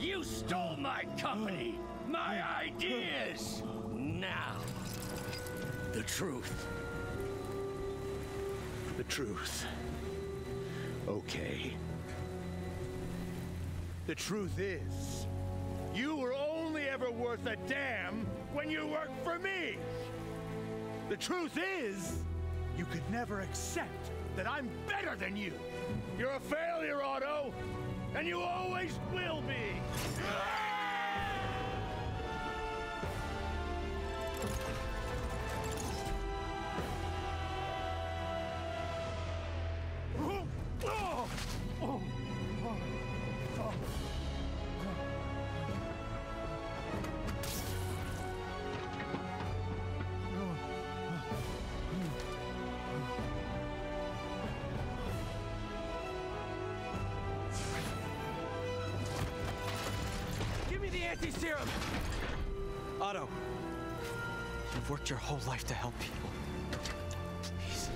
You stole my company, my ideas! Now, the truth. The truth. Okay. The truth is, you were only ever worth a damn when you worked for me! The truth is, you could never accept that I'm better than you. You're a failure, Otto, and you always will be. Serum. Otto, you've worked your whole life to help people. Please.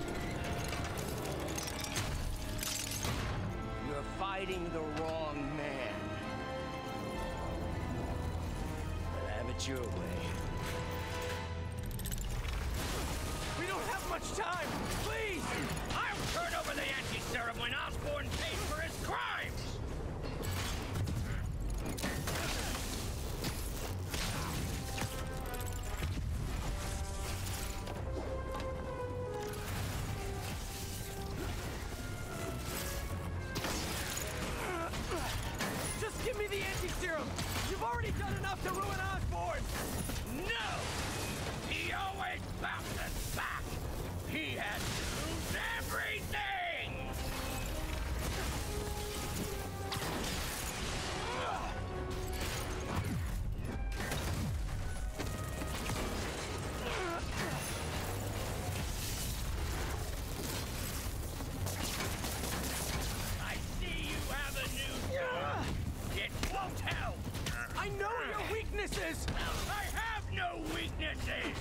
You're fighting the wrong man. But have it your way. much time! Please! I'll turn over the anti-serum when Osborn pays for his crimes! Just give me the anti-serum! You've already done enough to ruin Osborn! No! He always bounces back! He has lose everything! I see you have a new job! It won't help! I know your weaknesses! I have no weaknesses!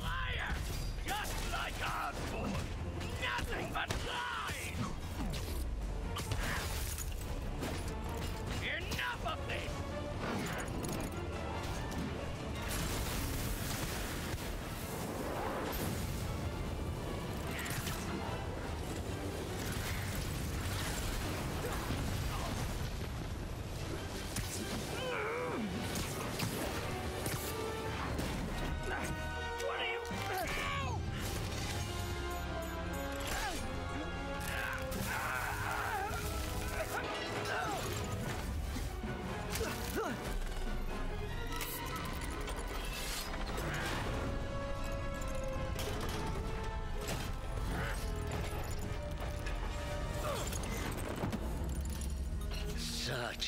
Liar! Just like Osborn! Nothing but lies!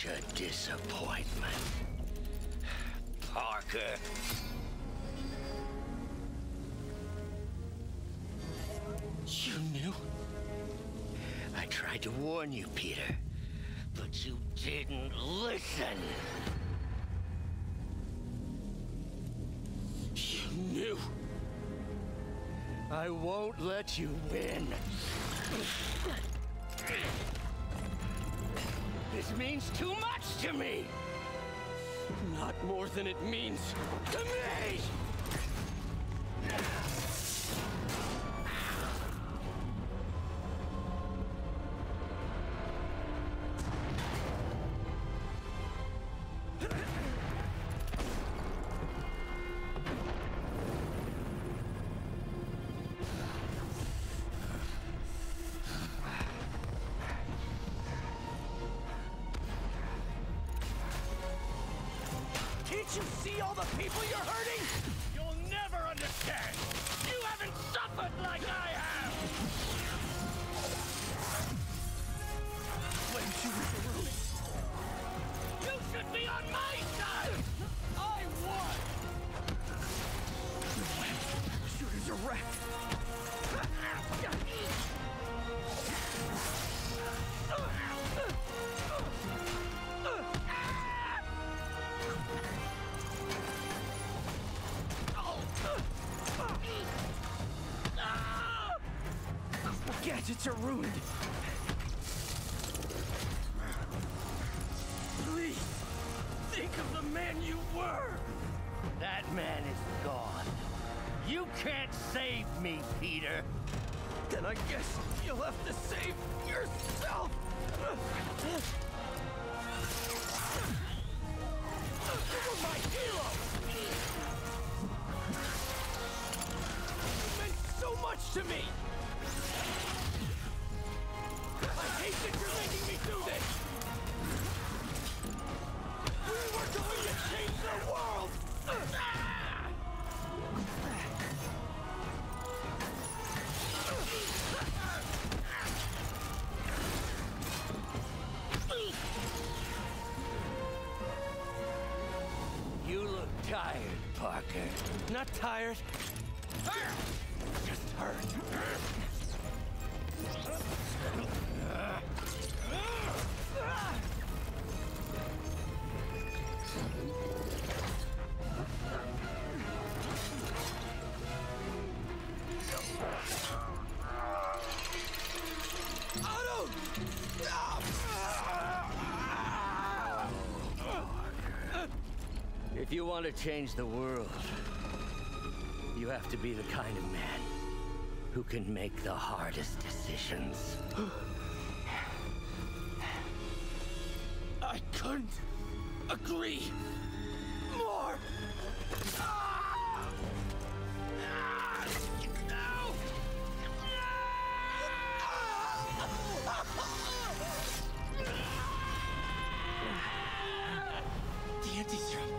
Such a disappointment. Parker. You knew? I tried to warn you, Peter, but you didn't listen. You knew. I won't let you win. This means too much to me. Not more than it means to me. Gadgets are ruined. Please, think of the man you were. That man is gone. You can't save me, Peter. Then I guess you'll have to save yourself. You were my hero. You meant so much to me. I hate that you're making me do this! We were going to change the world! You look tired, Parker. Not tired. Just hurt. If you want to change the world, you have to be the kind of man who can make the hardest decisions. I couldn't agree more! The anti's room.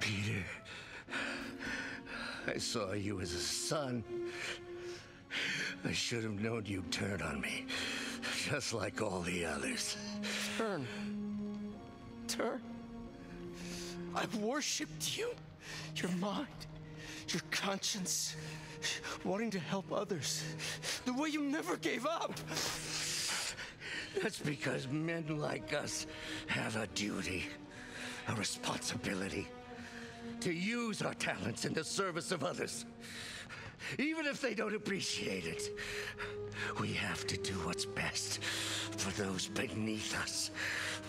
Peter, I saw you as a son. I should have known you'd turn on me, just like all the others. Turn? Turn? I've worshipped you, your mind, your conscience, wanting to help others, the way you never gave up. That's because men like us have a duty, a responsibility, to use our talents in the service of others. Even if they don't appreciate it, we have to do what's best for those beneath us,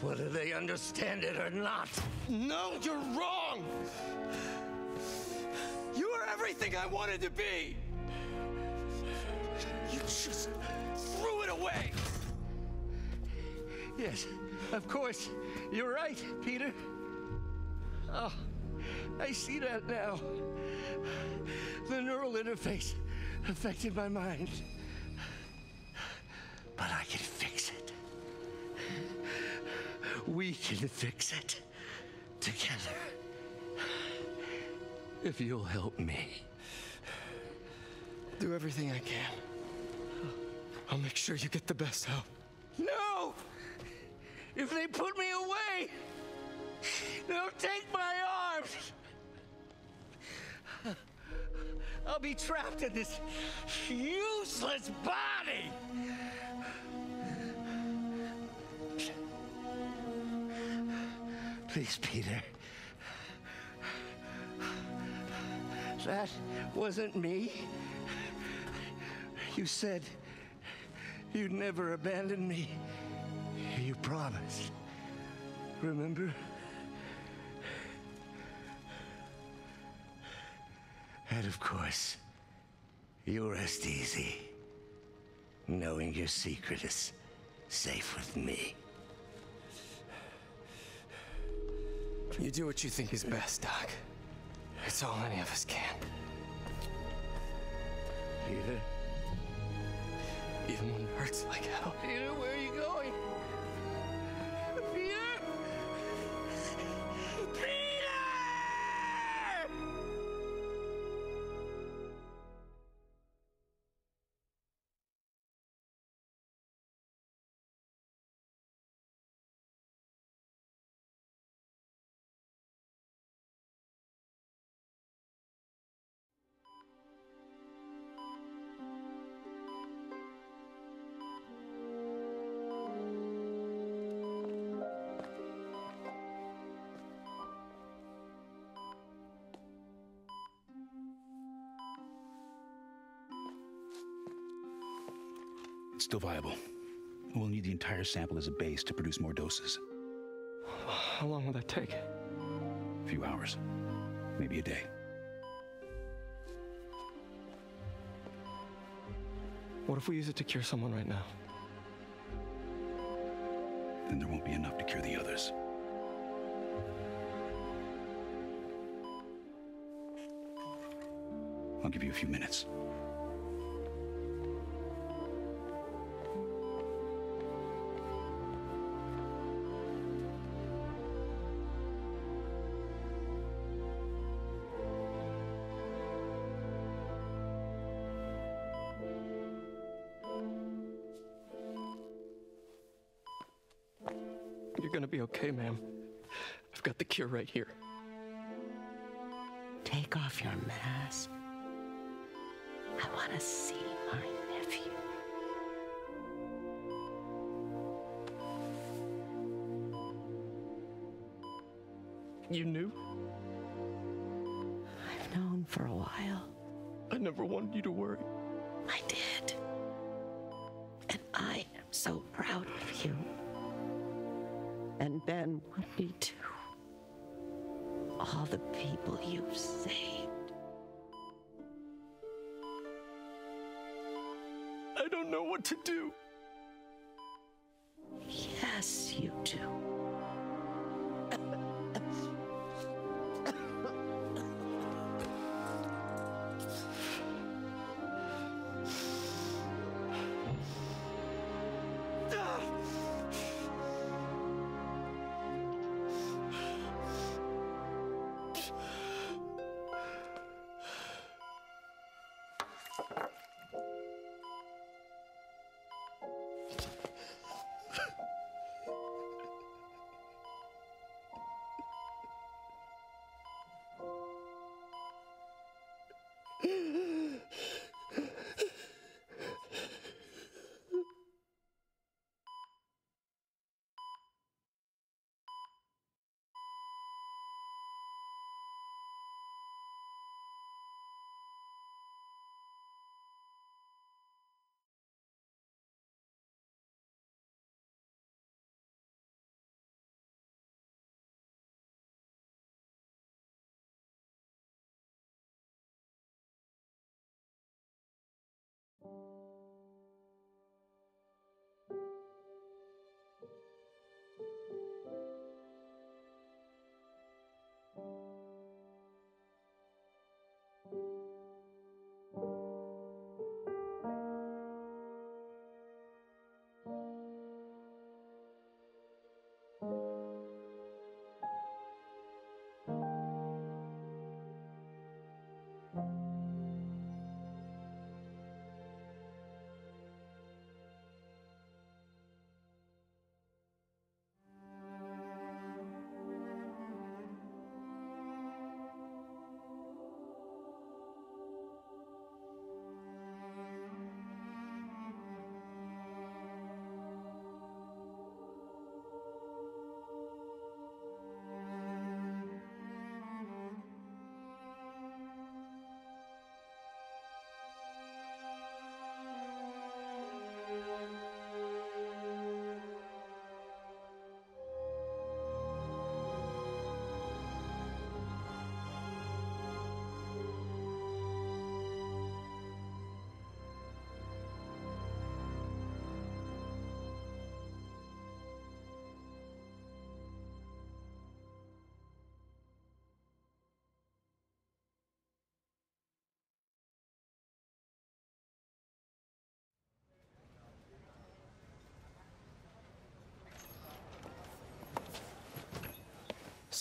whether they understand it or not. No, you're wrong! You were everything I wanted to be! You just threw it away! Yes, of course. You're right, Peter. Oh. I see that now. The neural interface affected my mind. But I can fix it. We can fix it together. If you'll help me. Do everything I can. I'll make sure you get the best help. No! If they put me away, they'll take my arms! I'll be trapped in this useless body! Please, Peter. That wasn't me. You said you'd never abandon me. You promised. Remember? And of course, you rest easy, knowing your secret is safe with me. You do what you think is best, Doc. It's all any of us can. Peter? Even when it hurts like hell. Peter, where are you going? Peter! Peter! Still viable. We'll need the entire sample as a base to produce more doses. How long will that take? A few hours. Maybe a day. What if we use it to cure someone right now? Then there won't be enough to cure the others. I'll give you a few minutes. Okay, ma'am. I've got the cure right here. Take off your mask. I want to see my nephew. You knew? I've known for a while. I never wanted you to worry. I did. And I am so proud of you. And Ben would be too. All the people you've saved. I don't know what to do. Yes, you do.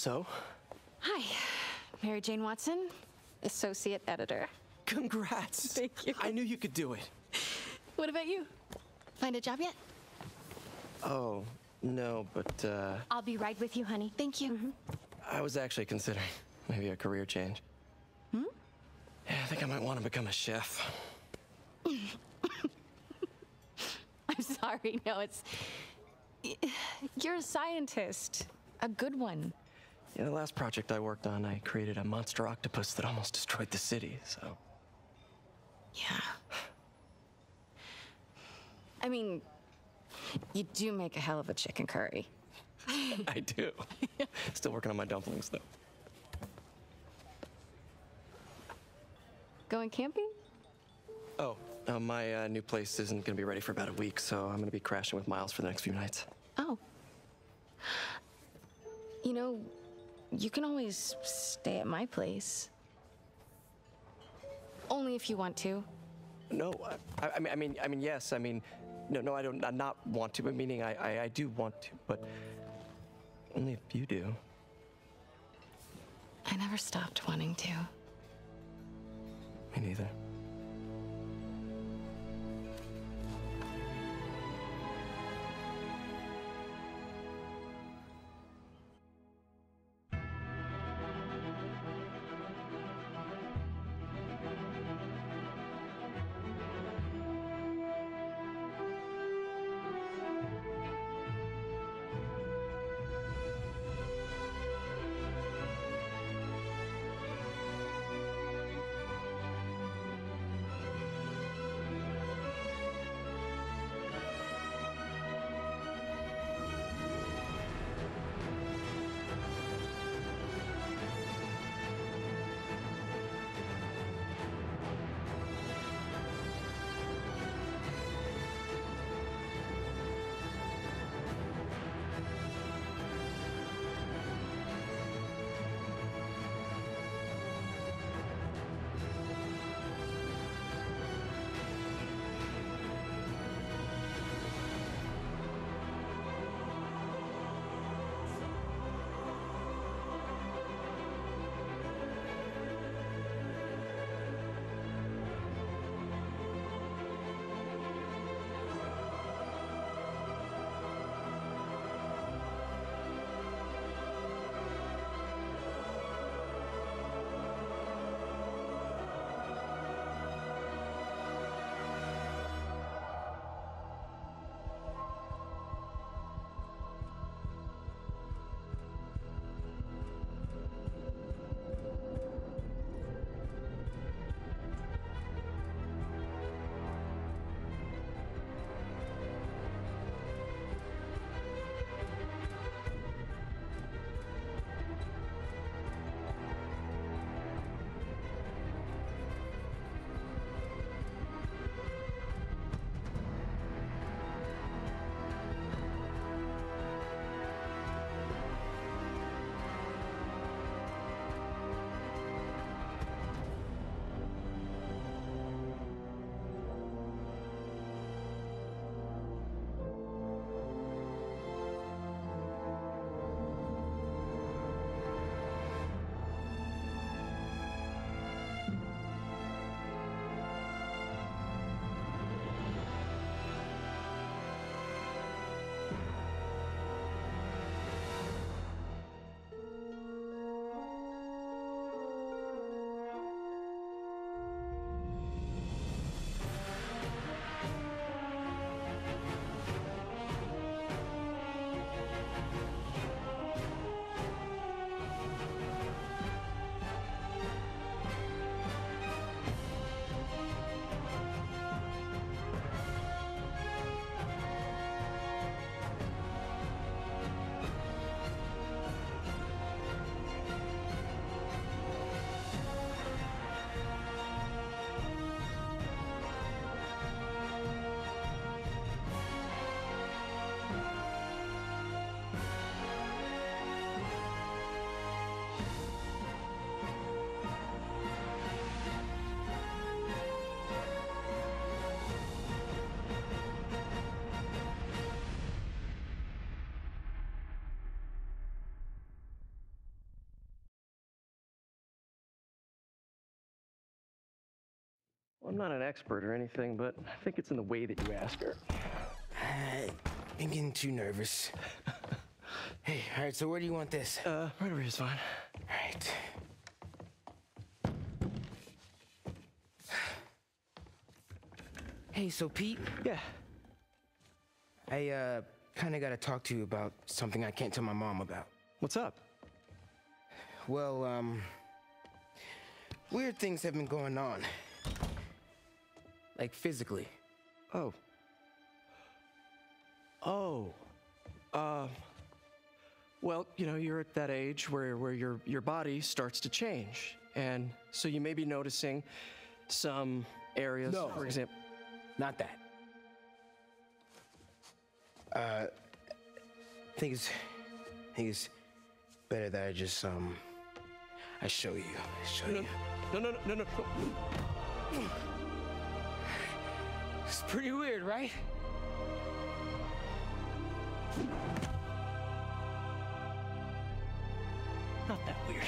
So? Hi, Mary Jane Watson, associate editor. Congrats. Thank you. I knew you could do it. What about you? Find a job yet? Oh, no, but I'll be right with you, honey. Thank you. I was actually considering maybe a career change. Yeah, I think I might want to become a chef. I'm sorry, no, you're a scientist, a good one. Yeah, the last project I worked on, I created a monster octopus that almost destroyed the city, so. Yeah. I mean, you do make a hell of a chicken curry. I do. Still working on my dumplings, though. Going camping? Oh, my new place isn't going to be ready for about a week, so I'm going to be crashing with Miles for the next few nights. Oh. You know, you can always stay at my place. Only if you want to. No, I mean, yes, I mean, no, I don't, I'm not want to, but meaning I do want to, but only if you do. I never stopped wanting to. Me neither. Well, I'm not an expert or anything, but I think it's in the way that you ask her. I'm getting too nervous. Hey, all right, so where do you want this? Right over here is fine. All right. Hey, so Pete? Yeah? I, kinda gotta talk to you about something I can't tell my mom about. What's up? Well, weird things have been going on. Like, physically. Oh. Oh. Well, you know, you're at that age where your body starts to change. And so you may be noticing some areas, no, for example. Not that. I think it's better that I just, I show you. No. It's pretty weird, right? Not that weird.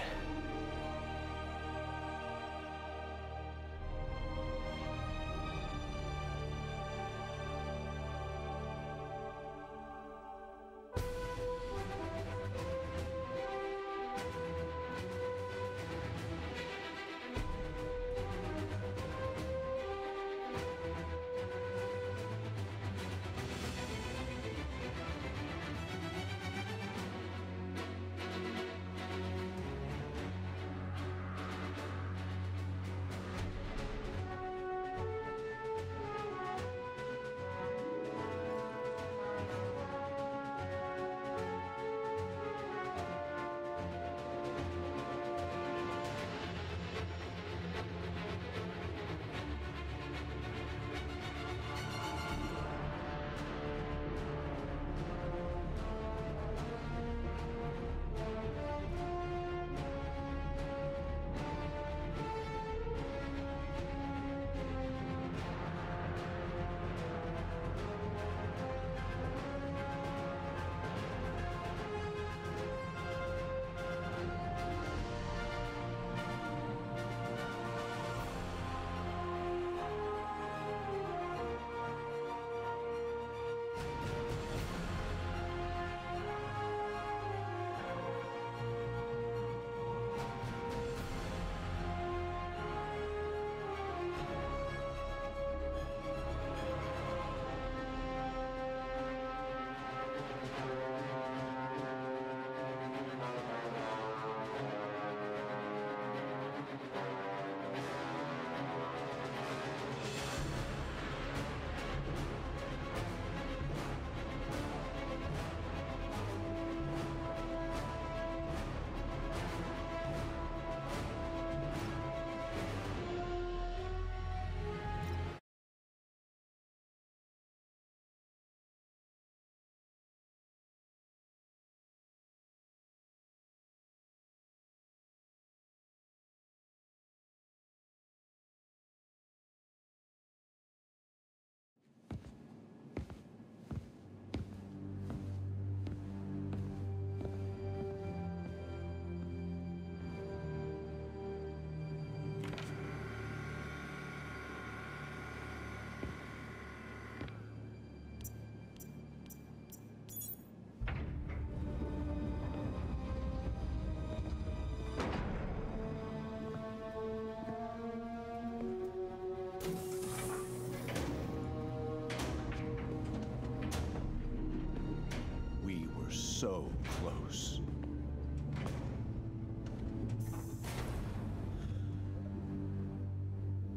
So close.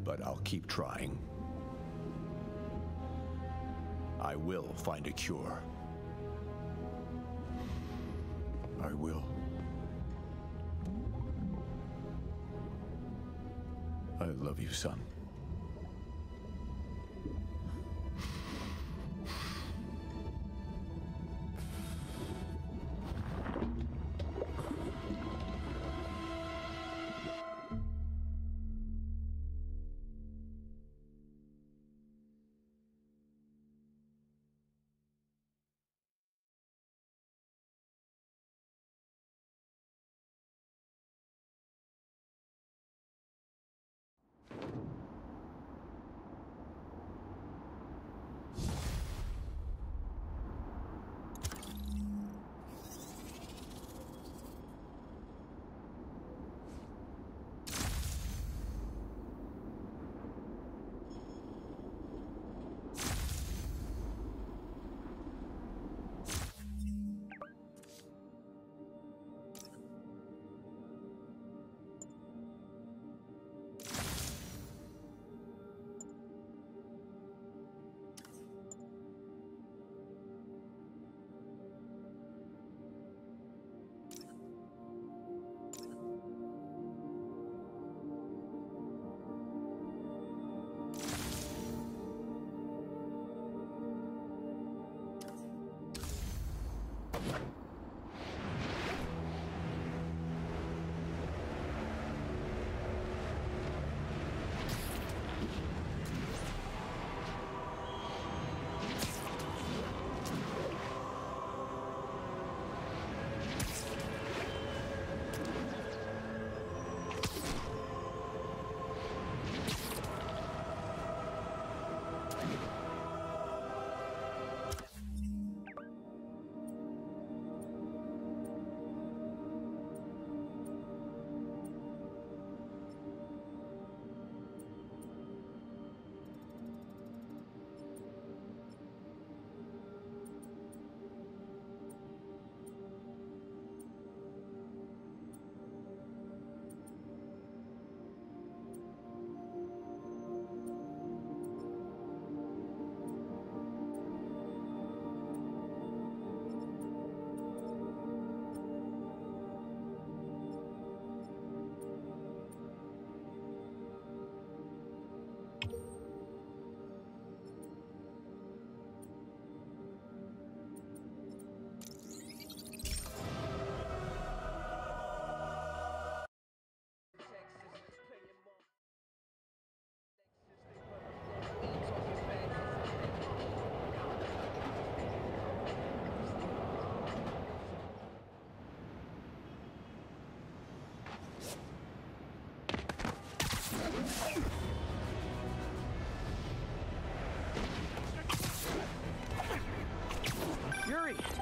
But I'll keep trying. I will find a cure. I will. I love you, son.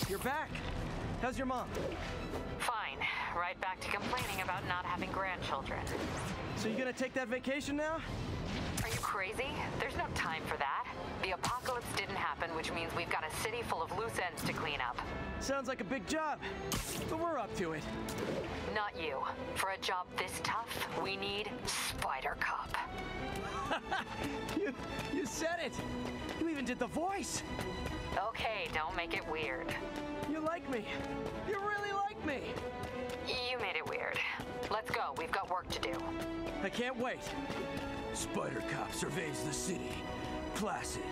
You're back. How's your mom? Fine. Right back to complaining about not having grandchildren. So you're gonna take that vacation now? Are you crazy? There's no time for that. The apocalypse didn't happen, which means we've got a city full of loose ends to clean up. Sounds like a big job, but we're up to it. Not you. For a job this tough, we need Spider Cop. You said it. You even did the voice. Okay, don't make it weird. You like me. You really like me. You made it weird. Let's go. We've got work to do. I can't wait. Spider Cop surveys the city, placid,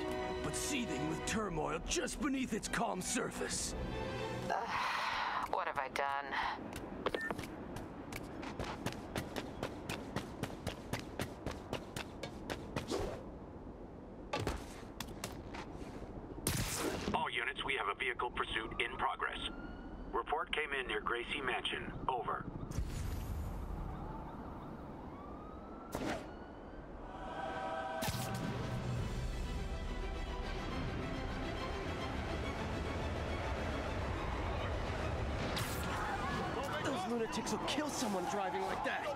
but seething with turmoil just beneath its calm surface. What have I done? Vehicle pursuit in progress. Report came in near Gracie Mansion. Over. Those lunatics will kill someone driving like that.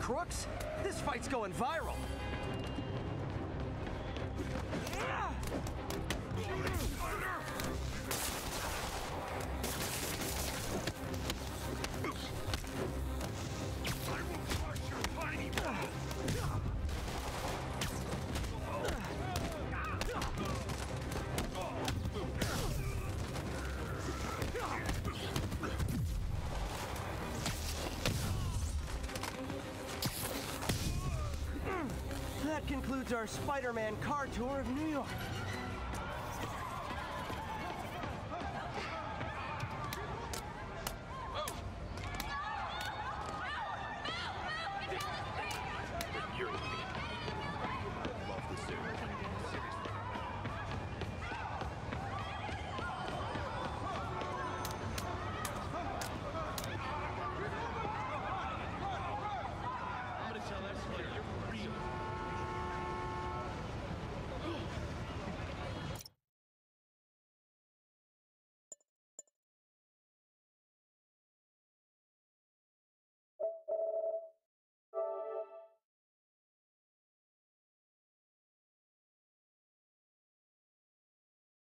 Crooks? This fight's going viral. Our Spider-Man car tour of New York.